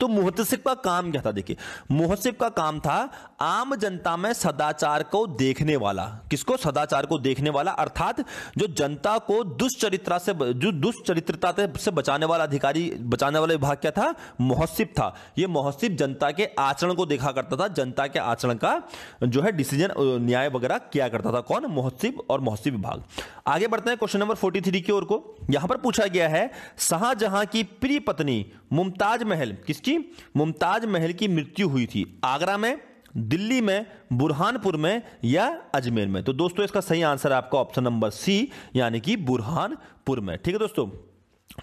तो मुहतसिब का काम क्या था? देखिए, मुहतसिब का काम था आम जनता में सदाचार को देखने वाला। किसको? सदाचार को देखने वाला, अर्थात जो जनता को दुष्चरित्रता से बचाने वाला अधिकारी, बचाने वाला विभाग क्या था? मुहतसिब था। ये मुहतसिब जनता के आचरण को देखा करता था, जनता के आचरण का जो है डिसीजन, न्याय वगैरह किया करता था। कौन? मुहतसिब और मुहतसिब विभाग। आगे बढ़ते हैं क्वेश्चन नंबर 43 की ओर को। यहां पर पूछा गया है, शाहजहां की प्रिय पत्नी मुमताज महल, किसकी? मुमताज महल की मृत्यु हुई थी आगरा में, दिल्ली में, बुरहानपुर में या अजमेर में। तो दोस्तों इसका सही आंसर आपका ऑप्शन नंबर सी यानी कि बुरहानपुर में। ठीक है दोस्तों,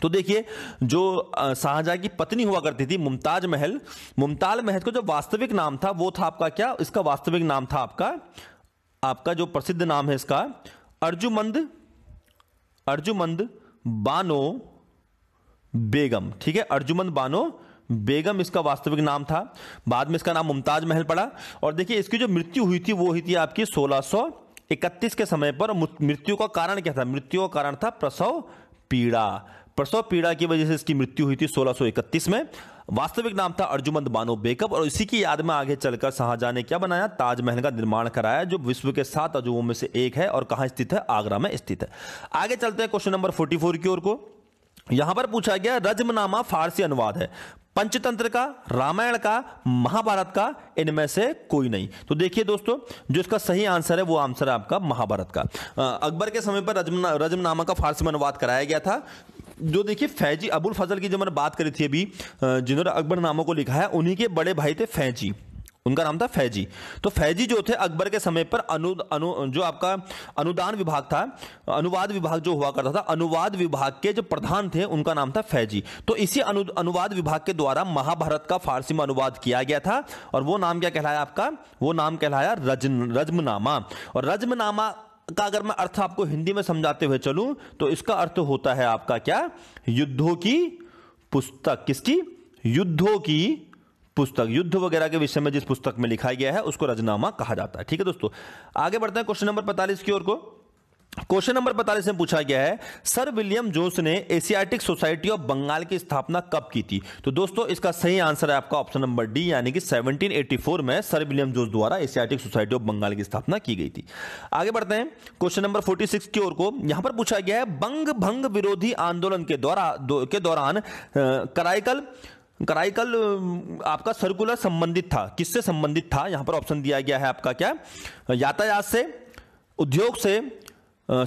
तो देखिए जो शाहजहां की पत्नी हुआ करती थी मुमताज महल, मुमताज महल का जो वास्तविक नाम था वो था आपका क्या? इसका वास्तविक नाम था आपका, आपका जो प्रसिद्ध नाम है इसका, अर्जुमंद बानो बेगम। ठीक है, अर्जुमंद बानो बेगम इसका वास्तविक नाम था। बाद में इसका नाम मुमताज महल पड़ा। और देखिए इसकी जो मृत्यु हुई थी वो हुई थी आपकी 1631 के समय पर। मृत्यु का कारण क्या था? मृत्यु का कारण था प्रसव पीड़ा। प्रसव पीड़ा की वजह से इसकी मृत्यु हुई थी 1631 में। वास्तविक नाम था अर्जुमंद बानो बेगम, और इसी की याद में आगे चलकर शाहजहां ने क्या बनाया? ताजमहल का निर्माण कराया, जो विश्व के 7 अजूबों में से एक है। और कहाँ स्थित है? आगरा में स्थित है। आगे चलते हैं क्वेश्चन नंबर 44 की ओर को। यहां पर पूछा गया, रज्मनामा फारसी अनुवाद है, पंचतंत्र का, रामायण का, महाभारत का, इनमें से कोई नहीं। तो देखिए दोस्तों, जो इसका सही आंसर है वो आंसर है आपका महाभारत का। अकबर के समय पर रज्मनामा का फारसी में अनुवाद कराया गया था। जो देखिए फैजी अबुल फजल की जो मैंने बात करी थी अभी, जिन्होंने अकबरनामा को लिखा है, उन्हीं के बड़े भाई थे फैजी, उनका नाम था फैजी। तो फैजी जो थे अकबर के समय पर जो आपका अनुदान विभाग था, अनुवाद विभाग जो हुआ करता था, अनुवाद विभाग के जो प्रधान थे उनका नाम था फैजी। तो इसी अनुवाद विभाग के द्वारा महाभारत का फारसी में अनुवाद किया गया था, और वो नाम क्या कहलाया आपका? वो नाम कहलाया रज्मनामा। और रज्मनामा का अगर मैं अर्थ आपको हिंदी में समझाते हुए चलूं तो इसका अर्थ होता है आपका क्या? युद्धों की पुस्तक। किसकी? युद्धों की पुस्तक। युद्ध वगैरह के विषय में जिस पुस्तक में लिखा गया है उसको रजनामा कहा जाता है। ठीक है दोस्तों, आगे बढ़ते हैं क्वेश्चन नंबर 45 की ओर को। क्वेश्चन नंबर 45 में पूछा गया है, सर विलियम जोन्स ने एशियाटिक सोसाइटी ऑफ बंगाल की स्थापना कब की थी? तो दोस्तों इसका सही आंसर है आपका ऑप्शन नंबर डी, यानी कि 1784 में सर विलियम जोन्स द्वारा एशियाटिक सोसाइटी ऑफ बंगाल की स्थापना की गई थी। आगे बढ़ते हैं क्वेश्चन नंबर 46 की ओर को। यहां पर पूछा गया है, बंग भंग विरोधी आंदोलन के दौरान कराईकल आपका सर्कुलर संबंधित था। किससे संबंधित था? यहां पर ऑप्शन दिया गया है आपका क्या? यातायात से, उद्योग से,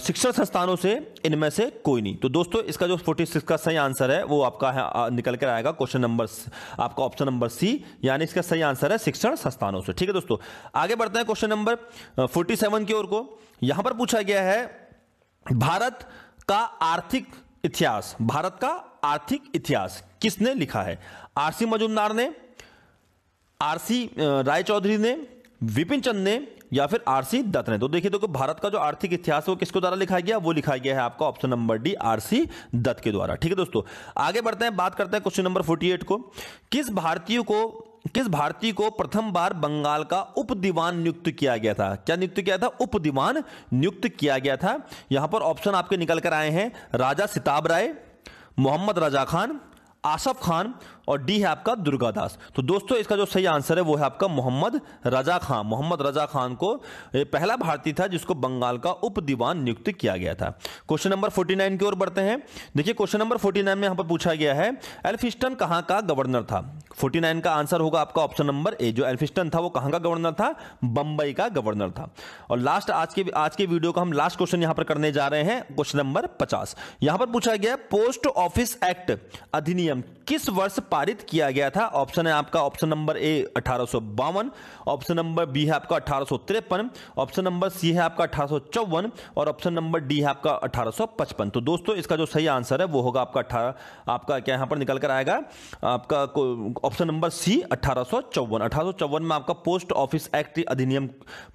शिक्षण संस्थानों से, इनमें से कोई नहीं। तो दोस्तों इसका जो 46 का सही आंसर है वो आपका निकल कर आएगा क्वेश्चन नंबर आपका ऑप्शन नंबर सी, यानी इसका सही आंसर है शिक्षण संस्थानों से। ठीक है दोस्तों, आगे बढ़ते हैं क्वेश्चन नंबर 47 की ओर को। यहां पर पूछा गया है, भारत का आर्थिक इतिहास, भारत का आर्थिक इतिहास किसने लिखा है? आरसी मजूमदार ने, आरसी रायचौधरी ने, विपिन चंद ने या फिर आरसी दत्त ने? तो देखिए तो भारत का जो आर्थिक इतिहास वो किसके द्वारा लिखा गया? वो लिखा गया है आपका option number D, RC Dutt के द्वारा। ठीक है दोस्तों, आगे बढ़ते हैं, बात करते हैं क्वेश्चन नंबर 48 को। किस भारतीय को किस भारतीय को प्रथम बार बंगाल का उपदीवान नियुक्त किया गया था? क्या नियुक्त किया था? उपदीवान नियुक्त किया गया था। यहां पर ऑप्शन आपके निकल कर आए हैं राजा सिताब राय, मोहम्मद रजा खान, आसफ खान और डी है आपका दुर्गादास। तो दोस्तों इसका जो सही आंसर है वो है आपका मोहम्मद रजा खान। मोहम्मद रजा खान को पहला भारतीय था जिसको बंगाल का उपदीवान नियुक्त किया गया था। क्वेश्चन नंबर 49 की ओर बढ़ते हैं। देखिए क्वेश्चन नंबर 49 में यहाँ पर पूछा गया है एल्फिस्टन कहाँ का गवर्नर था? 49 का आंसर होगा आपका ऑप्शन नंबर ए। जो एल्फिस्टन था वो कहाँ का गवर्नर था? बंबई का गवर्नर था। और लास्ट आज के वीडियो का हम लास्ट क्वेश्चन यहाँ पर करने जा रहे हैं, क्वेश्चन नंबर 50। यहाँ पर पूछा गया पोस्ट ऑफिस एक्ट अधिनियम किस वर्ष पारित किया गया था? ऑप्शन है आपका option number A 1852, option number B है आपका 1853, ऑप्शन नंबर सी है आपका 1854 और ऑप्शन नंबर डी है आपका 1855। तो दोस्तों इसका जो सही आंसर है वो होगा आपका क्या यहाँ पर निकल कर आएगा आपका ऑप्शन नंबर सी 1854। 1854 में आपका पोस्ट ऑफिस एक्ट अधिनियम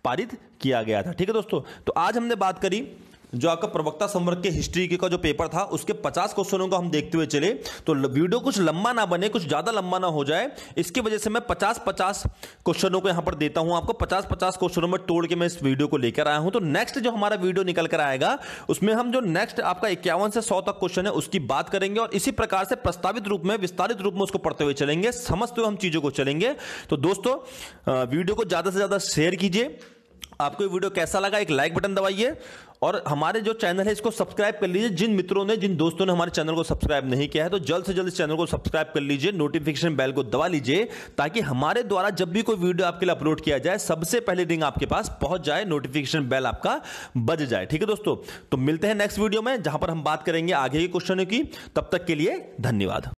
पारित किया गया था। ठीक है दोस्तों, तो आज हमने बात करी जो आपका प्रवक्ता संवर्ग के हिस्ट्री का जो पेपर था उसके 50 क्वेश्चनों का हम देखते हुए चले। तो वीडियो कुछ लंबा ना बने, कुछ ज़्यादा लंबा ना हो जाए, इसकी वजह से मैं 50-50 क्वेश्चनों को यहाँ पर देता हूँ आपको। 50-50 क्वेश्चनों में तोड़ के मैं इस वीडियो को लेकर आया हूँ। तो नेक्स्ट जो हमारा वीडियो निकल कर आएगा उसमें हम जो नेक्स्ट आपका 51 से 100 तक क्वेश्चन है उसकी बात करेंगे और इसी प्रकार से प्रस्तावित रूप में विस्तारित रूप में उसको पढ़ते हुए चलेंगे, समझते हुए हम चीज़ों को चलेंगे। तो दोस्तों वीडियो को ज़्यादा से ज़्यादा शेयर कीजिए। आपको ये वीडियो कैसा लगा एक लाइक बटन दबाइए और हमारे जो चैनल है इसको सब्सक्राइब कर लीजिए। जिन मित्रों ने, जिन दोस्तों ने हमारे चैनल को सब्सक्राइब नहीं किया है तो जल्द से जल्द इस चैनल को सब्सक्राइब कर लीजिए, नोटिफिकेशन बेल को दबा लीजिए ताकि हमारे द्वारा जब भी कोई वीडियो आपके लिए अपलोड किया जाए सबसे पहले लिंक आपके पास पहुंच जाए, नोटिफिकेशन बेल आपका बज जाए। ठीक है दोस्तों, तो मिलते हैं नेक्स्ट वीडियो में जहां पर हम बात करेंगे आगे के क्वेश्चनों की। तब तक के लिए धन्यवाद।